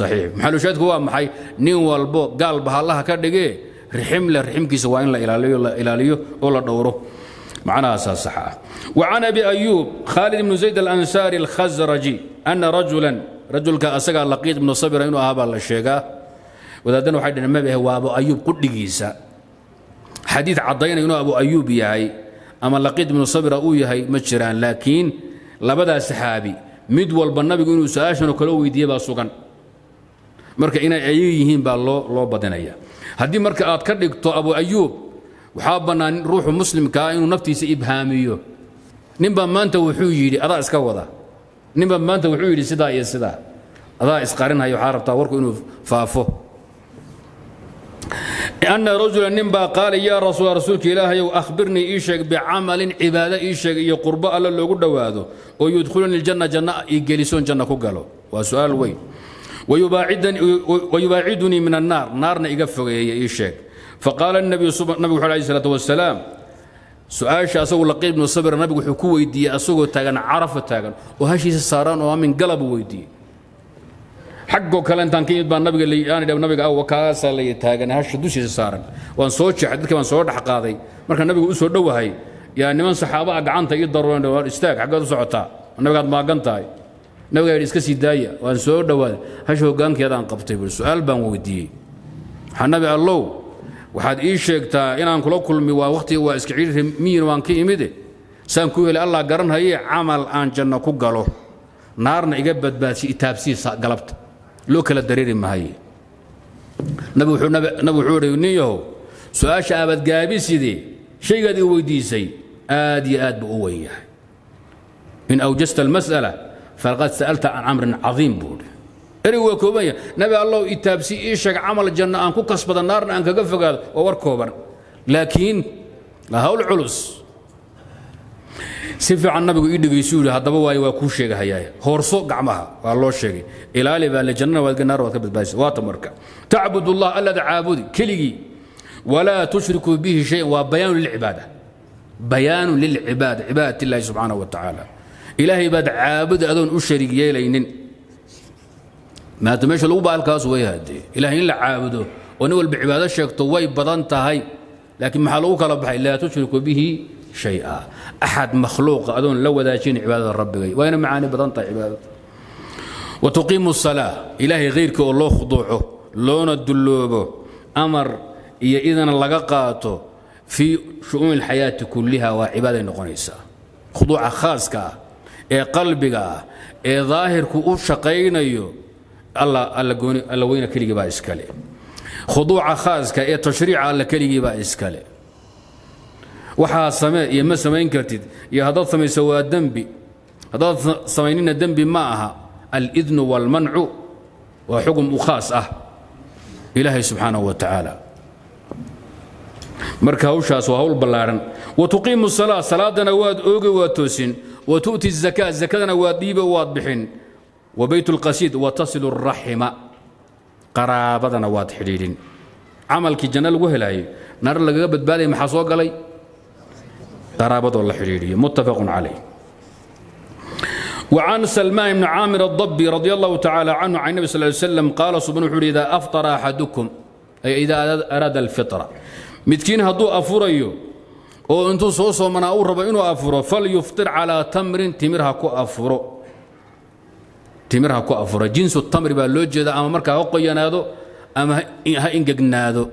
صحيح محل شهادك هو محي نين والبو قال بها الله كدغي رحم له رحمك سواء ان لا الى ولا دوره معناها صحه وعن ابي ايوب خالد بن زيد الانصاري الخزرجي ان رجل كاسقا لقيط بن صبر انه ابا الله شيغا ودادن وحي دنا مبه هو ابو ايوب قدغيسا حديث عضين انه ابو ايوب يحي اما لقيط بن صبر او يحي ما جيران لكن لبدا صحابي مد والب النبي انه ساشن كلو ويديه با سوقن marka inay ayeeyeen baa loo badanaya hadii marka aad ka dhigto abu ayub waxa banaan ruuxu muslimka inuu naftiisa ibhaamiyo nimba maanta wuxuu yiri adaa iska wada nimba maanta wuxuu yiri sida iyo sida adaa isqarinayo waxa rabtaa warku inuu faafo anna rajula nimba qala ya rasuulka ilaahay oo akhbirni iishag bi amalin ibada iishag iyo qurba alla loogu dhawaado oo yudkhulun aljanna janna ay gelisoon janna ku galo waa su'aal weyn ويباعدني من النار نارنا يقفق يا شيخ فقال النبي عليه الصلاة والسلام سؤال شاسو لقيط بن الصبر النبي حكو ويدي اسوق تاغن عرف تاغن وهشي ساران ومن قلب ويدي حقه كلام تنكيد بان النبي اللي انا النبي او وكاس اللي تاغن هش دوشي ساران وان سو جحد كان سو دحقاداي marka nabigu u soo dhawahay yaa niman saxaaba ah gacanta ii daroon istaag xaqad u socotaa nabiga ma gantaay نوغا يسكا سيدايا وان سو دوال هاشو غانك يدان قبطي بالسؤال بان ودي حنبي الله وحد اي شيغتا ان ان كلو كلمي وا وقتي وا اسك عير مين وان كي يميده سان كو هل الله غران هي عمل ان جنة كو غالو نارنا ايغا بدباسي تابسي غلبت لو كلا دريري ما هي نبي حوري نيو سؤال شابد غابي سيدي شيغادي ويديسي ادي اد بو وياه ان اوجست المساله فلقد سألت عن أمر عظيم بود إريو كوبايا نبي الله يتابسي إيشك عمل الجنة أنكو كسبت النار أنك قفقات ووركوبر لكن لهول علوس سيف عن النبي يدق يسول هذا بواي وكو شيء هياي هورسو قعمها والله شيء إلى اللي بالجنة والنار وكبت بايس واتمركا تعبد الله ألا تعبدي كلي ولا تشرك به شيء وبيان للعبادة بيان للعبادة عبادة الله سبحانه وتعالى إلهي باد عابد أذن أشريك يلينن ما تمشي لو بالكاس ويهدي إلهي إلا عابده ونول بعبادة الشيخ طوي بدنت هاي لكن محلوك ربحي لا تشرك به شيئا أحد مخلوق أدون لو ذاكين عبادة ربك وين معاني بضنطة عبادة وتقيم الصلاة إلهي غيرك والله خضوعه لون الدلوبه أمر إذن اللقاقاته في شؤون الحياة كلها وعبادة نقنيسة خضوع خاصك قلبك ظاهرك أشقين الله وين كليك با إسكالي خضوع خاصك تشريع الله كليك با إسكالي وحا سماء يما سمين كرتد يا هذا سمي سوى الدنبي هذا سمينين الدنبي معها الإذن والمنع وحكم خاصة إلهي سبحانه وتعالى مركاوشاس وهول بلارن وتقيم الصلاة صلاة نواد أوغي وتوسن وتؤتي الزكاة زكاة نواد ديبا واضبحين وبيت القصيد وتصل الرحمة قرابة نواد حليلين عمل كي جنال وهلاي نار لقبت بالي محصوق علي قرابة الله حليلية متفق عليه وعن سلمان بن عامر الضبي رضي الله تعالى عنه عن النبي صلى الله عليه وسلم قال سبحانه إذا أفطر أحدكم أي إذا أراد الفطرة متكين هدو أفوريو أو أنتو صوصو من أورب إنه أفورو فليفطر على تمر تمرها كو أفورو تمرها كو أفورو جنس التمر باللوجة أما مركا وقينا هذا أما هإنجقنا هذا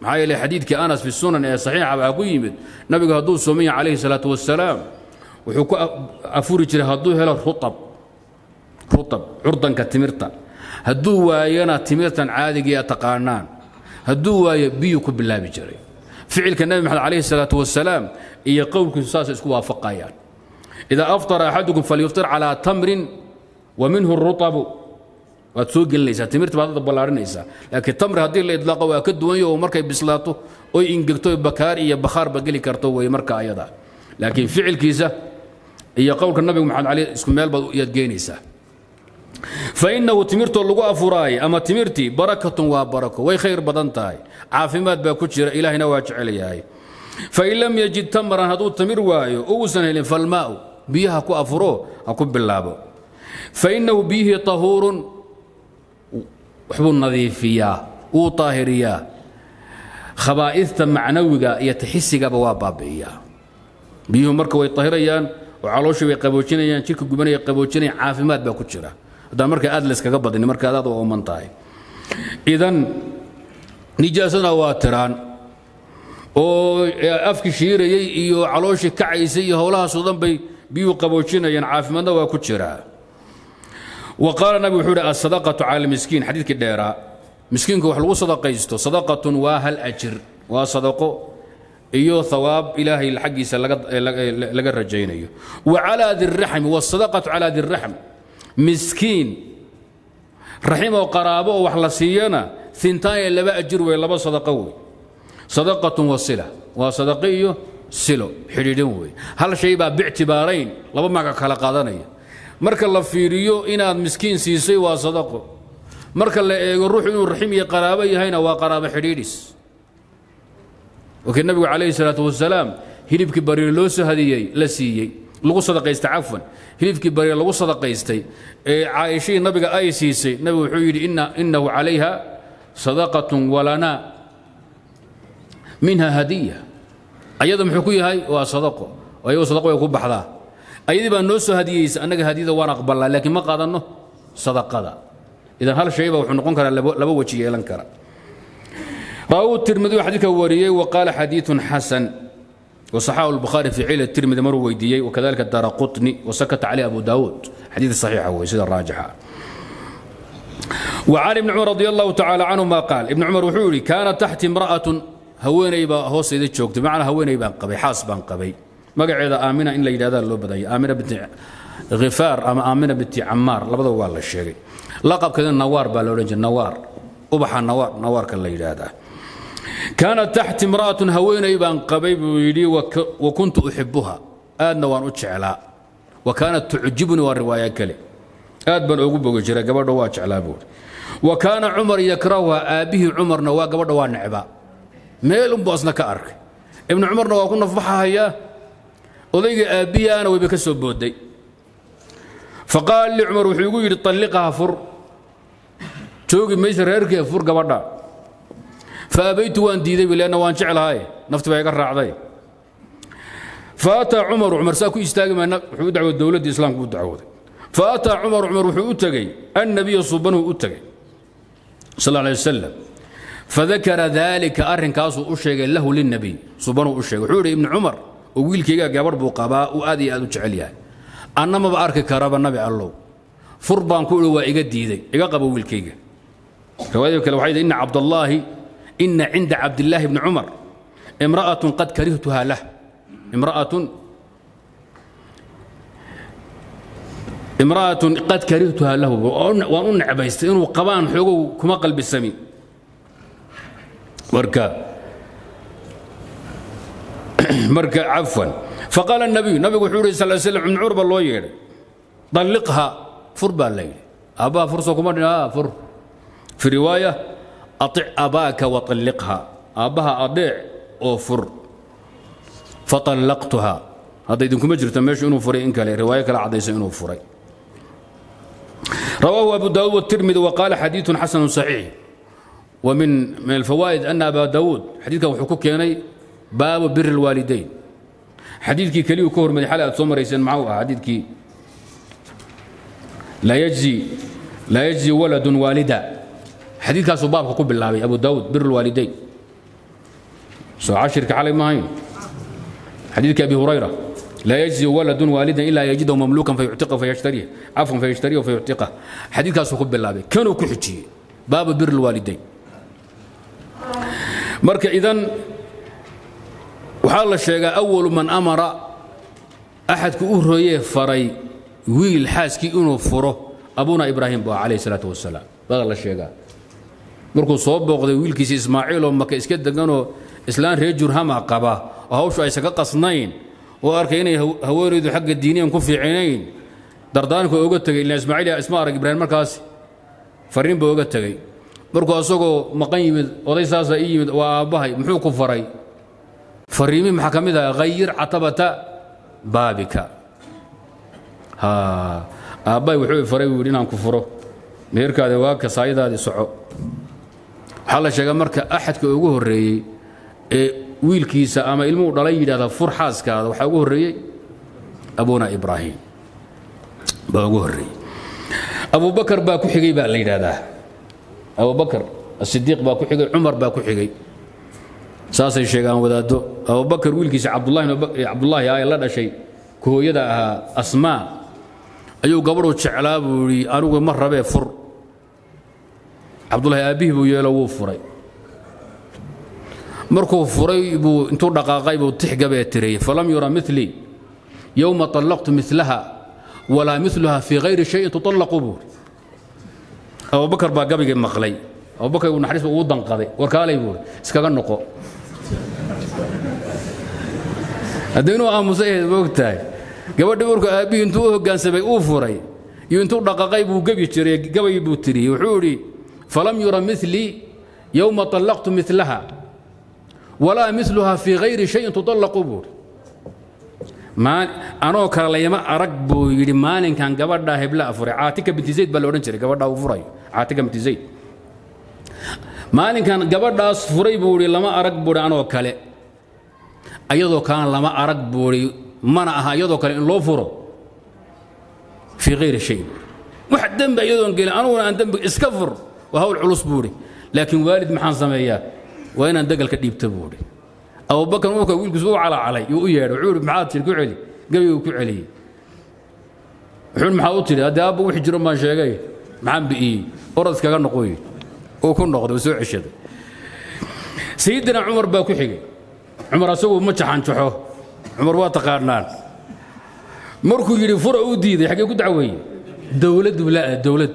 معايا لحديث كأنس في السنن صحيح أبو أقويم نبي هدو سمي عليه الصلاة والسلام وحكو أفوري جري هدو هلا رطب عرضا كتمرتا هدو ويانا تمرتا عادي يتقانان هدو بيوك بالله بجري فعل النبي محمد عليه الصلاة والسلام إيا قولك ساس اسكو وافقايان إذا أفطر أحدكم فليفطر على تمر ومنه الرطب وتسوق الليسا تمرت بعض البلارين إيسا لكن التمر هذه اللي إطلاقه وأكد ويو ومركا بسلاطه أي إنجلتو بكار إيا بخار بقلي كرتو ويمركا أيضا لكن فعل كيسا إيا قولك النبي محمد عليه اسكو مال يتجينيسا فإنه تمرت اللقاء فراي أما تمرتي بركة وبركة وي خير بدنتاي عافيمات باكوتشر إلهنا واجع عليها فإن لم يجد تمرا هدو التمر وايو أوسن فالماء بيها أكو أفرو أكو باللابو فإنه به طهور وحبو نظيفية وطاهرية خبائث معنوية يتحسك بوابابية بيهم مركو يطهريان وعلوش ويقبوشينيان شيكو قبني يقبوشيني عافيمات باكوتشرا دا مركا ادلس كغبد ان مركا داد او منتاي اذا نجاسنا واتران او افكي شيريي iyo calooshi kacaysay iyo howlaha suudan bay biyo qaboojinayaan caafimaadna waa ku jiraa وقال النبي وحده الصدقه على المسكين حديثك ديرا مسكينك wax lagu sadaqaysto sadaqatun wa hal ajr wa sadaqo iyo thawaab ilaahi xaqiisa laga rajaynayo وعلى ذي الرحم والصدقه على ذي الرحم مسكين رحمه وقرابه وحلسينا ثنتين لبا أجر ويلبا صدقوي صدقة وصلة وصدقية سلو حريدوي هل شيء باعتبارين لبا معك خلقاتنا مرك الله في ريو إنا مسكين سيسي وصدقه مرك الروح إنه رحمه قرابه هنا وقرابه حريدس وكان النبي عليه الصلاة والسلام هربك بريلوس هذه لسيي لو صدقيست عفوا هليفكي بري لو صدقيستي عايشي نبيغا اي سيسي نبي وحو يدي انه عليها صدقه ولنا منها هديه ايضا محكوي هاي وصدقه وايو صدقه يكون بحدا ايضا نوسو هديس انغا هديده وانا اقبلها لكن ما قادنه صدقه اذا هل شيء وحو نكون كره لبا وجه يلان كره راو الترمذي حديثه وريه وقال حديث حسن وصححه البخاري في عيلة الترمذي مرو ويديي وكذلك الدارقطني وسكت عليه أبو داود حديث صحيح هو سيد الراجحة وعن ابن عمر رضي الله تعالى عنهما قال ابن عمر وحولي كان تحت امرأة هوينيبا هو سيدي تشوكت معنى هوينيبا قبي حاسبا قبي ما قاعد آمنة إن ليلى هذا اللبدي آمنة بنت غفار أما آمنة بنت عمار لبدا والله الشيء لقب كذا النوار بالورنج النوار أبحى النوار كالليلى هذا كانت تحت امرأة هويني بان قبيب ويلي وكنت أحبها آدنا وان أتشعلا وكانت تعجبني والرواية كلي آدنا أقول بوجرة قبل واتشعلا بول وكان عمر يكرهها آبيه عمر نوا قبل وان نعبا ميل بوصنا كأرك ابن عمر نوا كنا فضحها إياه وذيق آبي أنا وبكسب بودي فقال لعمر وحيقول لي طلقها فر توقي ميسر هيركي فر قبل فأبيت وأن ديدي لأن وأن شعلها نفت بها يقرع علي فأتى عمر ساكو يستاجم أن دعوة دولة الإسلام كود دعوة. فأتى عمر وحو أتجي النبي صبنه أتجي صلى الله عليه وسلم. فذكر ذلك أرن كاسو أشجع له للنبي صبنه أشجع. حوري ابن عمر وقيل كي جبر بقباء وآذي أدوتشعليا. أنا ما بأرك كراب النبي الله. فربان كله وإجدي ذي إجابة وقيل كي. كواديك الوحيد إن عبد الله إن عند عبد الله بن عمر امرأة قد كرهتها له. امرأة قد كرهتها له وأن عبيست إنه قبان حقوق كما قلب السمي مركا عفوا. فقال النبي حوري صلى الله عليه وسلم من عرب الله يري طلقها فربا الليل أبا فرصكم فر في رواية أطع أباك وطلقها أباها أطيع أو فر فطلقتها هذا يدكم مجرد ماشي انه فري ان كان روايه كلا عديس انه فري. رواه ابو داود والترمذي وقال حديث حسن صحيح. ومن الفوائد ان ابا داود حديثك وحكوك يعني باب بر الوالدين حديثك كلي وكور من حلقه سمر يسن معه حديثك لا يجزي ولد والدا حديثك سباب حقوق بالله ابو داود بر الوالدين سو عشرك علي ماين حديث أبي هريرة لا يجزي ولد والدا إلا يجده مملوكا فيعتقه فيشتريه عفوا فيشتريه فيعتقه حديث كاسو خب الله به كانوا كحجي باب بر الوالدين مركا إذن وحال الشيخ أول من أمر أحد كأوره فري ويل حاسكي إنه فره أبونا إبراهيم عليه الصلاة والسلام بغل الشيخ مركو صوب وقضي ويل كيس إسماعيل وما كيس كده كانوا إسلام ريجور هما قباه وهوش أيسك قصنين وأركيني هو يريد حق الدينين كف عينين دردانك وقلت لي إن إسماعيل اسمع إبراهيم مركاس فرين بوقت لي مركو أسوق مقيم وليس أسئيم وأبهي محوك فري فريمي محكم إذا غير عتبة بابك ها أبي وحوي فري ولينا كفره ميركا دواك صايدة دي صعو حالا شجع مركا أحد كأوجه الري wiilkiisa ama ilmuhu dhalay yiraahdo fur xaaskaada waxa ugu horeeyay abuna ibraahim baa ugu horeeyay abu bakar baa ku xigay baa la yiraahdaa abu bakar as-siddiq baa ku xigay umar baa ku xigay saasay sheegaan wadaado abu bakar wiilkiisa abdullahi ay la dhashay kooyada ahaa asmaa ayuu gabadhu jeclaa buu yiri anigu ma rabee fur abdullahi aabihi buu yeelo wuu furay مركو فريب انتو دقاقيب وتحجبي تري فلم يرى مثلي يوم طلقت مثلها ولا مثلها في غير شيء تطلق به ابو بكر باقبي مقلي ابو بكر ونحرس ودن قضي وكالي بور اسكا نقو ادينو اموسي بوقتاي قبل مركو ابي انتو هوغانسبي او فري انتو دقاقيب وقبي تري قبي بو تري وحوري فلم يرى مثلي يوم طلقت مثلها ولا مثلها في غير شيء تطلق به ما أنا كرليما أركب يرمان كان جبردا هبلا أفرع عاتكة بنت زيد بالورنشري جبردا أفرع عاتكة بنت زيد مالن كان جبردا أفرع بوري لما أركب بوري أنا كله أيضا كان لما أركب بوري منعها أيضا كان لا فرع في غير شيء واحد دم بأيضا قال أنا وأنا دم إسكفر وهو العلوس بوري لكن والد محن سمياه وين اندقل كديب تبوري أبو بكر وكا ويلك سوء علي ويا وعور معاتل كعلي قوي وكعلي حول محاوتي هذا ابو وحجر ما شاقي معان بإي أرض كان قوي وكن نقد وسوء عشر سيدنا عمر باكو حقي عمر اسوء متشحن شحوه عمر واتقارنان مركو يلي فرع وديدي حقي كنت عوي دولد ولا دولد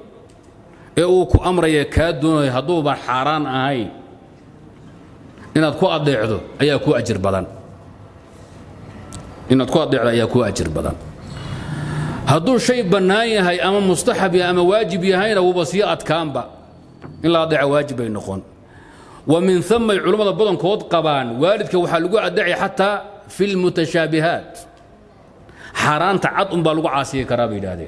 او كو امريا كادو هدوبا حاران اهي إن أكو أضيعه أي أكو أجر بدن إن أتقوا ضعلا يا كوا أجر بدن هذول شيء بنايه هاي أما مستحب يا أما واجب يا هاي لو بسيئة كامبا إلا ضع واجب ينقون ومن ثم العلماء بدن كود قبان والد كوحلقوا الدعي حتى في المتشابهات حرام تعطم بالوقع عاسية كرابي دادي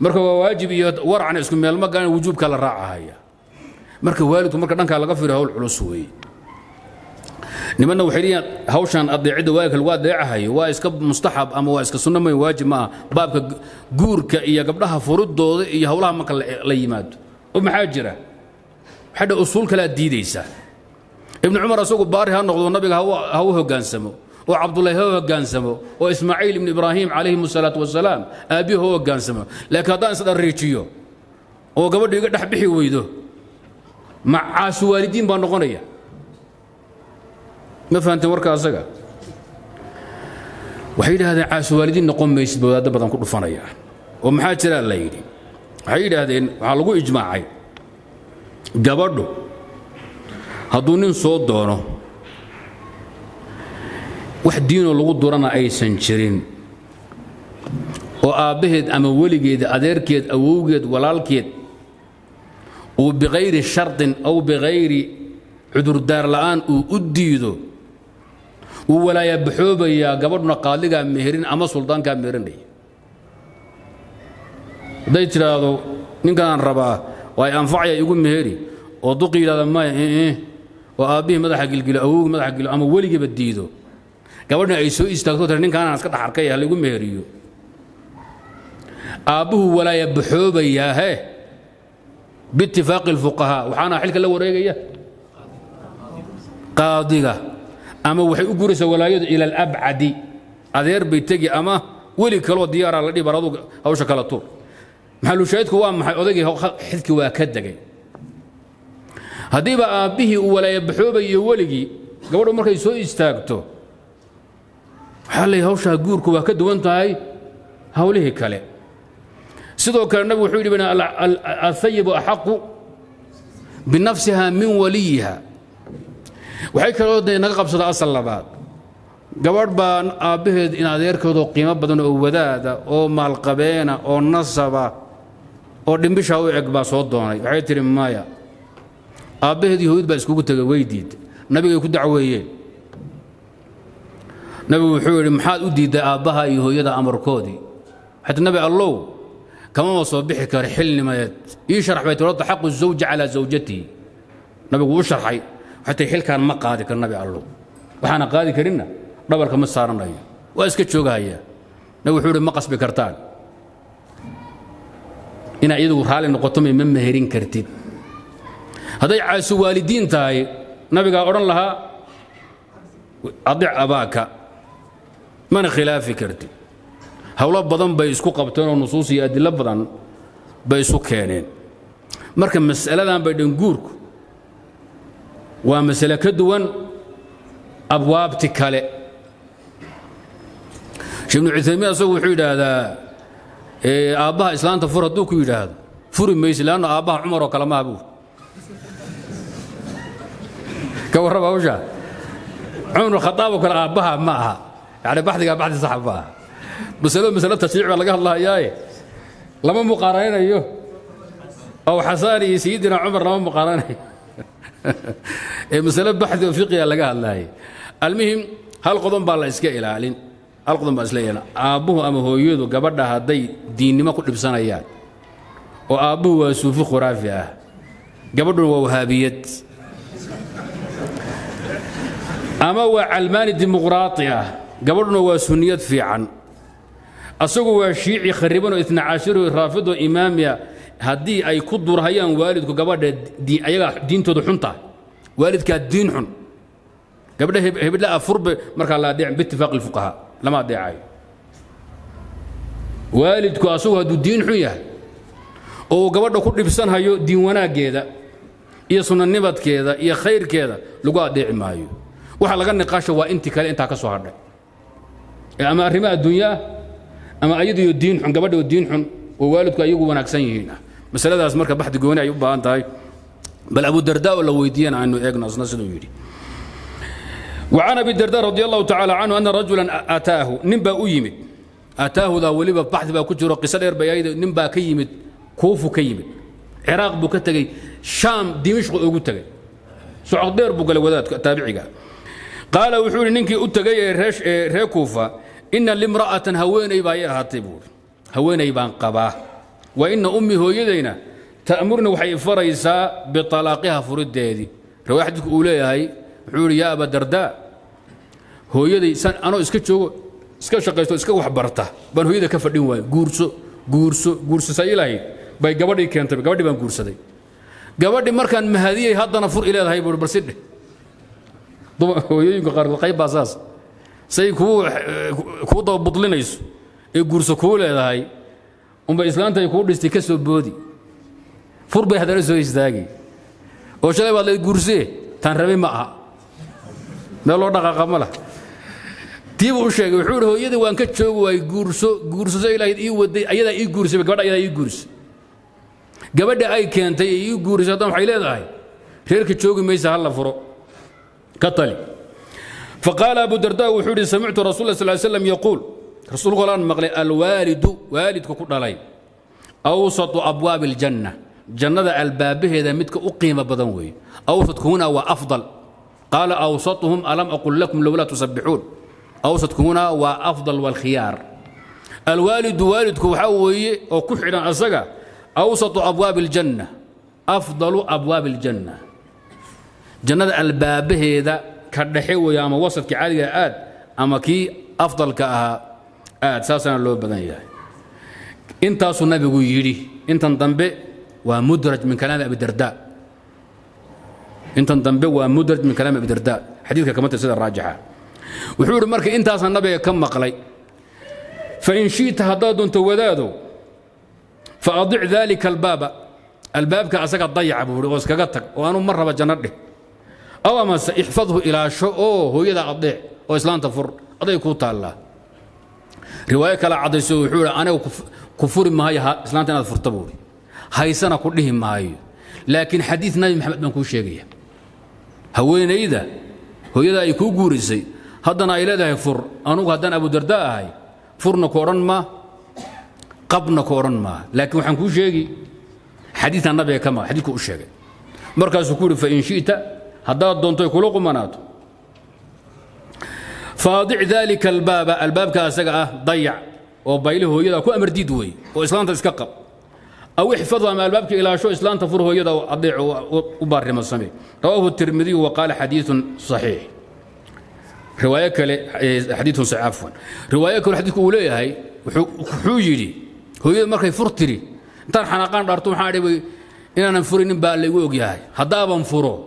مركب واجب يورع نسكم من الماء كان وجوب كلا راعة هي مركب والد ومركب نك على قفر هول علوسوي نمنا وحيريا هوشان أضيع عدو وايك الواد داعي وايس كب مستحب أما وايس كسنة ما يواجب ما بابك جور كإيا قبلها فرد يهولها مك ليماد ومحاجرة حد أصول كلا ديديسة ابن عمر سوق بارها نقض النبي هو كان سمو وعبد الله هو كان سمو وإسماعيل بن إبراهيم عليهم الصلاة والسلام أبي هو كان سمو لكن هذا صدر ريتشيو وقبل يقعد حبيحي ويده مع عسوالدين بانقونية ما فهمت وركا أصدقاء وحيد هذا عاس والدين نقوم بيسبوا هذا بدن كله فنيا ومحاجر الله يدي حيد هذا علقوا إجماعي جبردو هذونين صوت دونه وحدين اللي دورنا أي سنشرين وآبهد أما ولقيد أدركيد أووجد ولالكيد وبغير شرط أو بغير عذر دار الآن وأديده ولا يبحو بيا قبرنا قالقا مهرين أما سلطان كان مهرين لي دايت لهذا نين كان رباه وأي أنفع يقول مهري ودقي لهذا ما وأبيه ماذا حق القلا أبوه ماذا حق القلا أما ولقي بديده قبرنا عيسو يستغفر ترى نين كان أسكت حركية اللي يقول مهريو أبوه ولا يبحو بيا هي باتفاق الفقهاء وحنا حلك اللي وريقية قاضية أما وحي أجرس ولا يد إلى الأبعد أذير بيتجي أما ولي كلو ديار على دي برضو أو شكلاتور محلو شايدك هو محل أذيجي هو حذك وأكدجي هدي بقى به ولا يبحو بي ولجي قبل مرة يسوي استاجته حلي هوش هجورك وأكد وأنت هاي هوله كله سدوا كرنبو حول بنا الثيب أحق بنفسها من وليها waxay kala wada naga qabsada asal labaad gabadh baan aabaheed in adeerkooda qiimo badan oo wadaada oo maal qabeena oo nasaba oo dhimbisha u egba soo doonay waxay tiri maaya aabaheed yahuud baa isku tagay weydiid nabiga ku dacweeyeen nabigu wuxuu yiri maxaad u diiday aabaha iyo hooyada amarkoodi haddii nabi allow kama soo bixi karo xilnimaad ii sharax bay tiro xaq zawj ala zawjati nabigu wuu sharxay حتى يحل كان ما قاضي كالنبي على الله وحنا قاضي كريمنا دبر كم صار نايا واسكت شو جاية نبي حور المقص بكرتان هنا يدور حال إنه قطمي من مهرين كرتين هذا يعاس والدين تاي نبي قال أورن لها أضع أباك من خلاف كرتين هؤلاء بدن بيسكو قبتون ونصوص يأدي بدن بيسكو كانين مركب مسألة ذا بدن جورك ومسألة كدوان أبواب تكالي شيخ ابن عثيمين أصوح إلى هذا آباء إسلام تفر الدوك إلى هذا فر ميس لأن آباء عمر وكلامه أبوه كورب أوجه عمر الخطاب وكل آباء معها يعني بحثك بحث صحبها بس لو مسألة تشريع ولا قال الله إياه لما مقارنة أيوه أو حصاري سيدنا عمر لما مقارنة مسألة بحث وفقية لقاها الله المهم هل قضم بالله إسكائل علين هل قضم بالله أبوه أما هو يدو قبرها دي دين ما كنت بسنايات وأبوه سوفي خرافية قبره ووهابية أما هو علماني ديمقراطية قبره وسنية في عن أسوق وشيعي خربانه 12 رافضه إمامية هدي أي كدور هيان والدك قبل دي أيها دين تدحنته والدك الدين حن قبل هبلا أفرب مركا لا دين باتفاق الفقهاء لما أدعي والدك أسوه هدو الدين حياه أو قبضه كل بسنها يو دين ونا كذا يصنع النبات كذا يا خير كذا لقى أدعي مايو وحلقة نقاش وأنت كلا أنت عكسوا هذا أما رماء الدنيا أما أيده الدين حن قبضه الدين حن ووالدك أيوه وناكسين هنا مثلا هذا أسمرك بحد جوانا يبقى أنتاي بل أبو الدرداء ولا ويديان عنه إجناس نسنو يري وعن أبي الدرداء رضي الله تعالى عنه أن رجلا أتاه نبا أيمد أتاه ذا ولبا بحث بقى كتير قصير يربي نبا كيمد كوفو كيمد عراق بكتجي شام دمشق بكتجي سعود دير بقلوذات تابعيها قال وحول ننكي أتجي رش ركوفا إن الامرأة هوين يبايعها طيبور هوين يبان قباه وإن أمي هو يدينا تأمرنا وحي فريسا بطلاقها فرد هذه رواحتك أوليها هي وحول يا أبا الدرداء هو يدي سن أنا اسكتشو اسكتشو اسكتشو وحبرته بل هو يدي كفر دين واي قورسو سايلاهي باي قبادي كانت قبادي بان قورسة دي قبادي مركان مهدية هادنا فر إلى هاي برسده هو يدي قارد القيب أساس سيكو كوضا بطلنا يسو قورسو كولا هاي وما إسلام تيكون استكسو بودي فور بي هذا الزوج داقي وشلي والله قرسي تنرمي معها لا لا دقاقة ماله تيبو الشيخ وحول هو يدي وان كتشوق ويقرسو زي لا يدي ودي أيدا يقرسي بقبل أيدا يقرسي قبل أي كان تي يقرسي هذا محيلة هاي غير كتشوق ميسا هلا فرو كطلي فقال أبو الدرداء وحولي سمعت رسول الله صلى الله عليه وسلم يقول رسول الله مغلي الوالد والد كوكودا لاي أوسط أبواب الجنة جنة البابه إذا متك أقيم بدنوي أوسط هنا وأفضل قال أوسطهم ألم أقل لكم لولا تسبحون أوسط هنا وأفضل والخيار الوالد والدك وحوي أو كحنا أزقى أوسط أبواب الجنة أفضل أبواب الجنة جنة البابه إذا كدحوا يا ما وصلت كعالية آد أما كي أفضل كأها آد ساسنا لو بدنيا أنت أصلا بيجيري أنت نضمب ومدرج من كلام ابي الدرداء انت ضمبه ومدرج من كلام ابي الدرداء حديثك كما تسد الراجحه وحور مرك انت اصلا النبي كم مقلي فان شئت هضاد انت ودادو فاضع ذلك الباب البابك اسك ضيع ابو روس كغتك وانا مره بجنده او ما احفظه الى شو هو يدا اضيع او اسلام تفر اضيع كوتا الله روايه كلا عدسو وحور انا كفر ما هي اسلام تنا فرتبوري هاي سنة كلهم معايا لكن حديث نبي محمد ما كوش شيقية هوين إذا هو إذا يكون جورسي هذا نايل هذا يفر أنا وهذا أبو الدرداء هاي فرنا كورن ما قبنا كورن ما لكن حنكوش شيقي حديث النبي كما حديث كوش شيقي مركز كور فإن شئت هذا الدنتو يكلوق مناط فاضع ذلك الباب الباب كاسقة ضيع وبايله هو إذا كو أمر ديدوي وإسلام تسكقب أو احفظها مع الباب إلى شو إسلام تفره يده وأضيع وبارم الصمي رواه الترمذي وقال حديث صحيح رواية حديث صحيح عفوا رواية الحديث أولية هاي وحوجي هو يمرك فرتري ترى حنقان رارتم حاري إن أنا نفرين باللي ويجي هاي هذا بنفره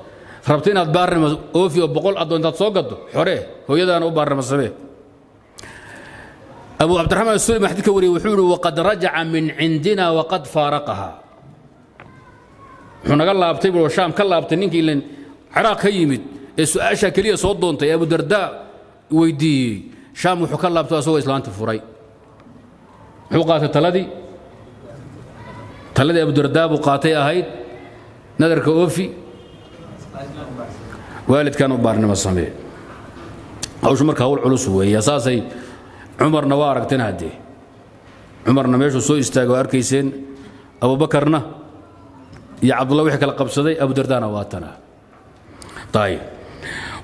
ربطين أتبار أو في بقول أدون تتصوقته حريه هو يدان أبار مصريه أبو عبد الرحمن السلمي حديث كوري وحوله وقد رجع من عندنا وقد فارقها. حنا قال الله أبطيب والشام كلا أبطينك إلا عراق هيمت السؤال شاكلية صوت أنت يا أبو الدرداء ويدي شام وحكى الله أبطيب سوى إسلام تفوري. حقات التلدي أبو الدرداء بقاتي أهيد نذر كوفي والد كانوا بارنما الصمي. أو شمرك هو العلوس هو هي أساسي عمر نوارك تنادي عمر نمشي سو استاغو اركيسين ابو بكرنا يا عبد الله وحكى القبصدي ابو دردانا واتنا طيب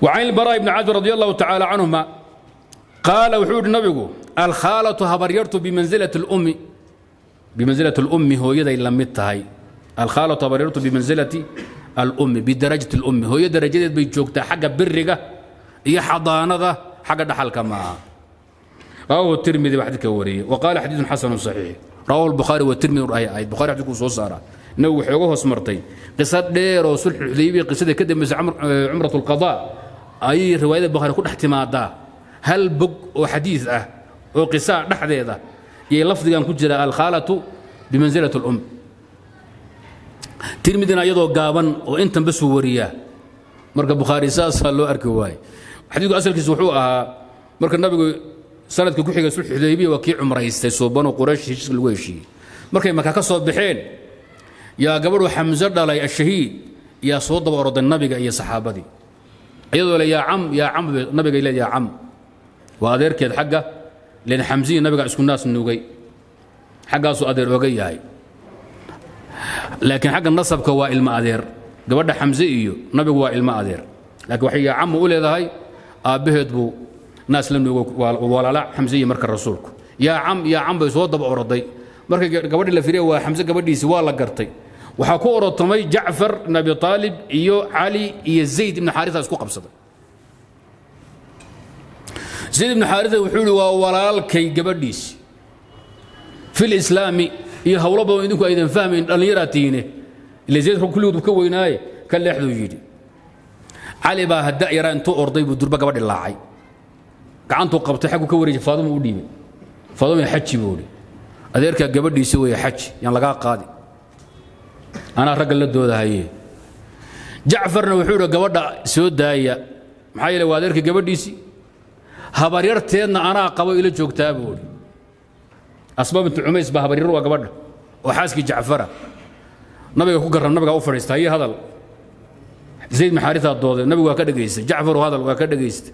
وعن البراء بن عازب رضي الله تعالى عنهما قال وحور النبي الخالة هبريرت بمنزلة الأم هو يدا لمتها الخالة هبريرت بمنزلة الأم بدرجة الأم هو درجة بيجوكتا حق برقة هي حضانة حق دحلك معها رواه الترمذي وحدك وريه وقال حديث حسن صحيح رواه البخاري والترمذي والآية البخاري حديث وصول صارا نوح يقوه مرتين قصة دير وصلح الحديبية قصة كده مز عمرة القضاء أي رواية البخاري كل احتمالات هل بق وحديث وقصة نحذيذة يلفظ كان كجل الخالة بمنزلة الأم ترمذينا يضو قابا وأنتم بس ورياه مركب بخاري ساسها لو أركواي حديث أصل كسوحوها مركب النبي sanadka ku xiga sulh Xudaybiya waa kii umraystay soobano Quraysh heshiis lagu heshiiyay markay maka ka soo bixeen yaa gabadhu Hamza dhalay ashahiid yaa soo daba orday nabiga iyo saxaabadii ayadoo la yaa am nabiga ilaa yaa am waa adeerkeed xagga leen Hamzi nabiga isku naas nuugay xaggaas oo adeer oga yahay laakiin xagga nasabka waa ilma adeer gabadha Hamza iyo nabigu waa ilma adeer laakiin waxa yaa am u leedahay aabaheed buu ناس لم ولا لا حمزية مركز رسولك يا عم بيسود دب أورضي مركز قبل الفريق وحمزة قبل يسوى لا قرطي وحكوا رطمي جعفر نبي طالب إيو علي إيو زيد بن حارثة اسكو قبصة زيد بن حارثة وحول ولا كي قبل يس في الإسلام يهولبه وينكو إذا فاهمين اليراتينه اللي زيد كله بكوي ناي كان لا يحدو يجي علي باه الدائرة أنتو أورضي بدربك قبل اللاعي gacantu qabtay xaq ku wareejay Faadimo u dhiibay Faadimo xajji boori adeerka gabadhiisa way xajji yan laga qaadi ana rag la doodahay Jacfarna wuxuu ra gabadha soo daaya maxay la waadeerka gabadhiisi habar yarteedna ana qabo ila joogtaa boori asbaabta umays ba habar yar waa gabadha oo xaaski Jacfara nabiga ku garan nabiga u fariistay hadal Zayd maxaarita dooday nabiga waa ka dhageysay Jacfar hadal waa ka dhageysay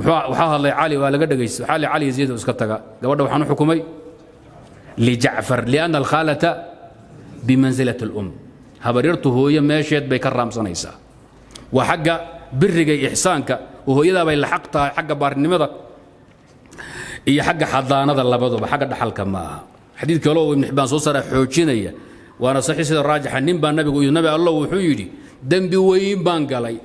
وحاها الله علي ولا قد قيس وحالي علي يزيد وسكتها قبل وحنو حكمي لجعفر لأن الخالة بمنزلة الأم هبريرته هو ماشيت بكرام صنيسة وحق برقي إحسانك وهو إذا بيلحقتها حق بارنمضة هي حق حضانة الله بضب حق دحلك معها حديث كلو ابن حبان صوصر حوشينية وأنا صحيح سيد الراجح النبي النبي النبي الله وحيدي دنبي وين بان قالي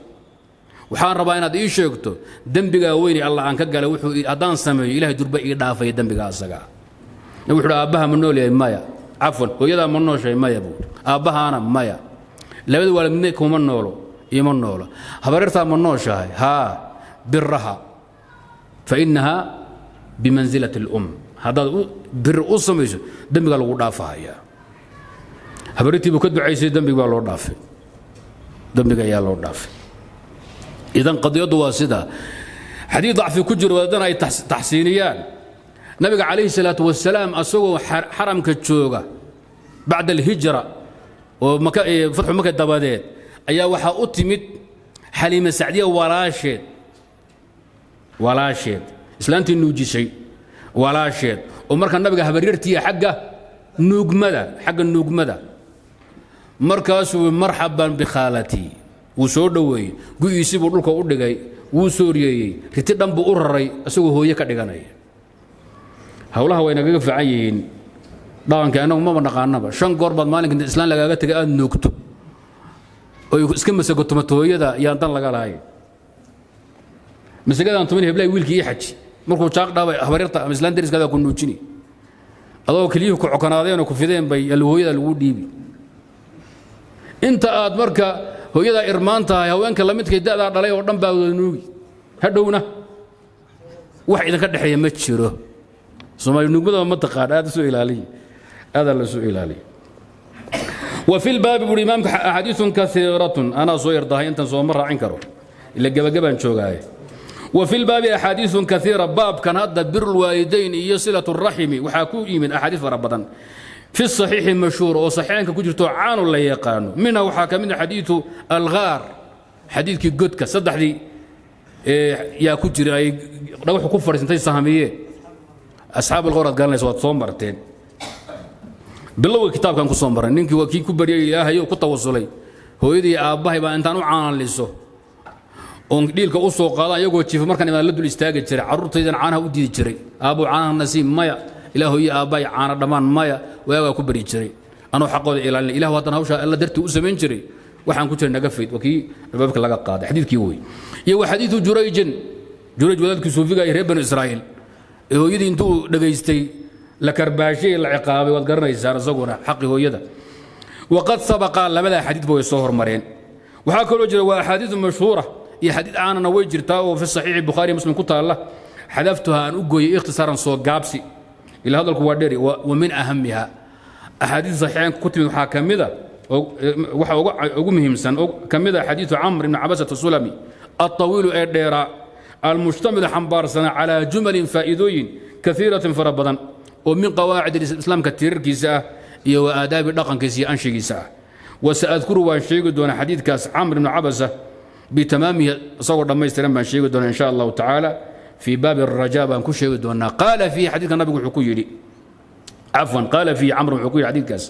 وحان ربا إناد إي شيغتو دنبيغا ويني الله عن كالا وحو أدان سمي إلهي دربا إي دافاي دنبيغا أسغا وحو أباها منو لي مايا عفوا ويدا منو شي مايا بود أباها أنا مايا لابد ولا منيكو منولو إي منولو هبريرتا منو شاي ها برها فإنها بمنزلة الأم هذا بر أسميسو دنبيغا لو دافاي هبريتي بكد عيسي دنبيغا لو دافاي دنبيغا يا لو دافاي إذا قد يضوى سدى حديث ضعف كجر ولدنا أي تحسينيان نبي عليه الصلاة والسلام أسوه حرم كتشوغة بعد الهجرة وفتح مكة دبادات أيا وحا أتمت حليمة سعدية وراشد إسلام تنوجي شيء وراشد ومركا نبي هبريرتي حقه نوجمدا حق النوجمدا مركز مرحبا بخالتي وسو دوي غيسي بو دلكو u dhigay wuu sooriyay riti dhan buu u raray asagoo hooyo ka dhiganay hawlaha way naga fiican yihiin dhaqanka anagu ma naqaanaba shan goor baad maalinka islaam lagaaga tagay aad noogto oo iska masago tomatooyada yaan tan laga lahayn masagadan toman heblay wiilkii ii xaji markuu jaaq dhaabay habarirta islaam dariskada ku nuujini adoo kaliya ku cokonaadeen oo ku fideen bay hooyada lagu dhiibi inta aad marka hooyada irmaanta haweenka la midkay daada dhalay oo dhan baa nuugi hadhowna wax idin ka dhaxeeyo ma jiro Soomaali nuugmada ma taqaan aad soo ilaaliyo aad la soo ilaaliyo wa fil baab buu imaamka ahadiithun kathiratun ana soo yardahay inta soo mar raacin karo ila gabagaban joogaaye wa fil baab ahadiithun kathira baab kan hadda birrul walidayn iyo silatu rahimi waxa ku yimid ahadiith fara badan في الصحيح المشهور وصحيحين كجرتو عانوا لا يقانوا منها وحاكى من حديث الغار حديث كجدك صدح لي يا كجري اي روحوا كفر سنتي سهميه اصحاب الغرض قال لي سواد صومرتين بالله الكتاب كان كصومر نينكي وكي كبري يا هيو كتوصلي هو يدي اباهي با انتانو عان ليسو ونقليل كأوسو قالا يقول شيف مركن ما لدو الاستاجر شري عروت إذا عنها ودي شري أبو عنها نسيم مايا إله يا أباي عن الرمان مايا ويا كبري شري أنا حقول إلى الإله وطنه وش الله درت أسمين شري وحن كنت نقفت وكي ربك لقى قاعد حديث كيوي يو حديث جريج ولد كسوفي جاي ربنا إسرائيل هو يدي أنتو دقيستي لكرباشي العقاب والقرن يزار زقنا حقي هو يدا وقد سبق لبلا حديث بو الصهر مرين وحكى الوجه وأحاديث مشهورة يا حديث أنا وجرتا وفي الصحيح البخاري مسلم كتب الله حذفتها أن أقوي اختصارا صوت قابسي إلى هذا الكوادري ومن أهمها أحاديث صحيحة كتب محاكم ذا وقومهم سن كم ذا حديث عمرو بن عبسة السلمي الطويل الديرة المشتمل حنبار سنة على جمل فائدين كثيرة فربضا ومن قواعد الإسلام كثير كيساء وآداب الرقم كيساء أنشي كيساء وسأذكر وأنشيك دون حديث كاس عمرو بن عبسة بتمامه صور لما يستلم أنشيك دون إن شاء الله تعالى في باب الرجابة أن كل دون قال في حديث النبي حكويلي عفوا قال في عمرو حكويلي حديث كاس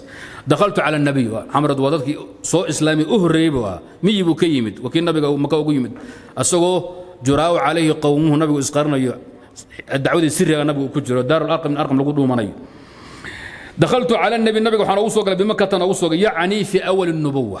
دخلت على النبي عمرو دوادتك سو إسلامي أهريبها مي بكيمد وكي النبي مكاو قيمد أسوه جراو عليه قومه نبي اسقرنا الدعوه السريه نبي كجرو دار الارقم من ارقم لقدوم مني دخلت على النبي وحنا وسوق بمكه انا وسوق يعني في اول النبوه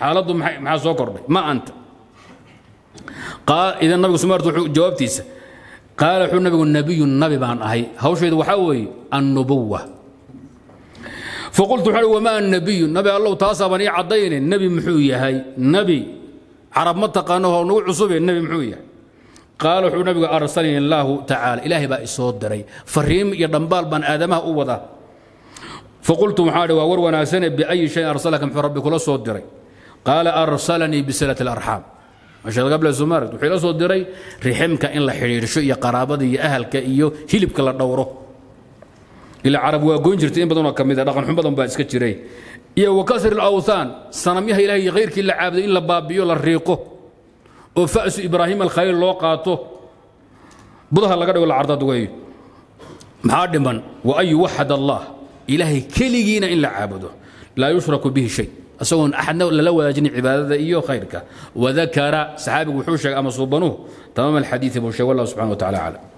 حالده ما سو كردي ما انت قال اذا النبي سمرت جوابتيس قال حو النبي بان اهي هوشيد وحا وي النبوه فقلت حلو وما النبي الله تاسا بني عدين النبي محو يحي نبي عرب ما تقانوه نوع عصب النبي محوية قالوا حو نبي أرسلني الله تعالى إلهي بقى الصوت دري فريم يدنبال بن آدمه أوضه فقلت محاله ورونا سنة بأي شيء أرسلك من ربك ولا صوت دري قال أرسلني بسلة الأرحام عشان قبل الزمرد وحيل صوت دري رحمك إن لحرير شو يا قرابتي يا أهلك إيو هيلبك الله دوره إلى عرب وجنجرتين بدون كم إذا رقم حمضهم باسكتشري يا وكسر الاوثان صنميها الهي غيرك الا عابد الا بابيو لا ريقو وفاس ابراهيم الخيل لو قاطو بدها لا دغو العرض دوي ما دمن واي وحد الله الهي كلينا الا عابده لا يشرك به شيء اسون احد لا واجن عباده ايو خيرك وذكر صحابي وحوشك اما صوبنوه تمام الحديث ابو شوال الله سبحانه وتعالى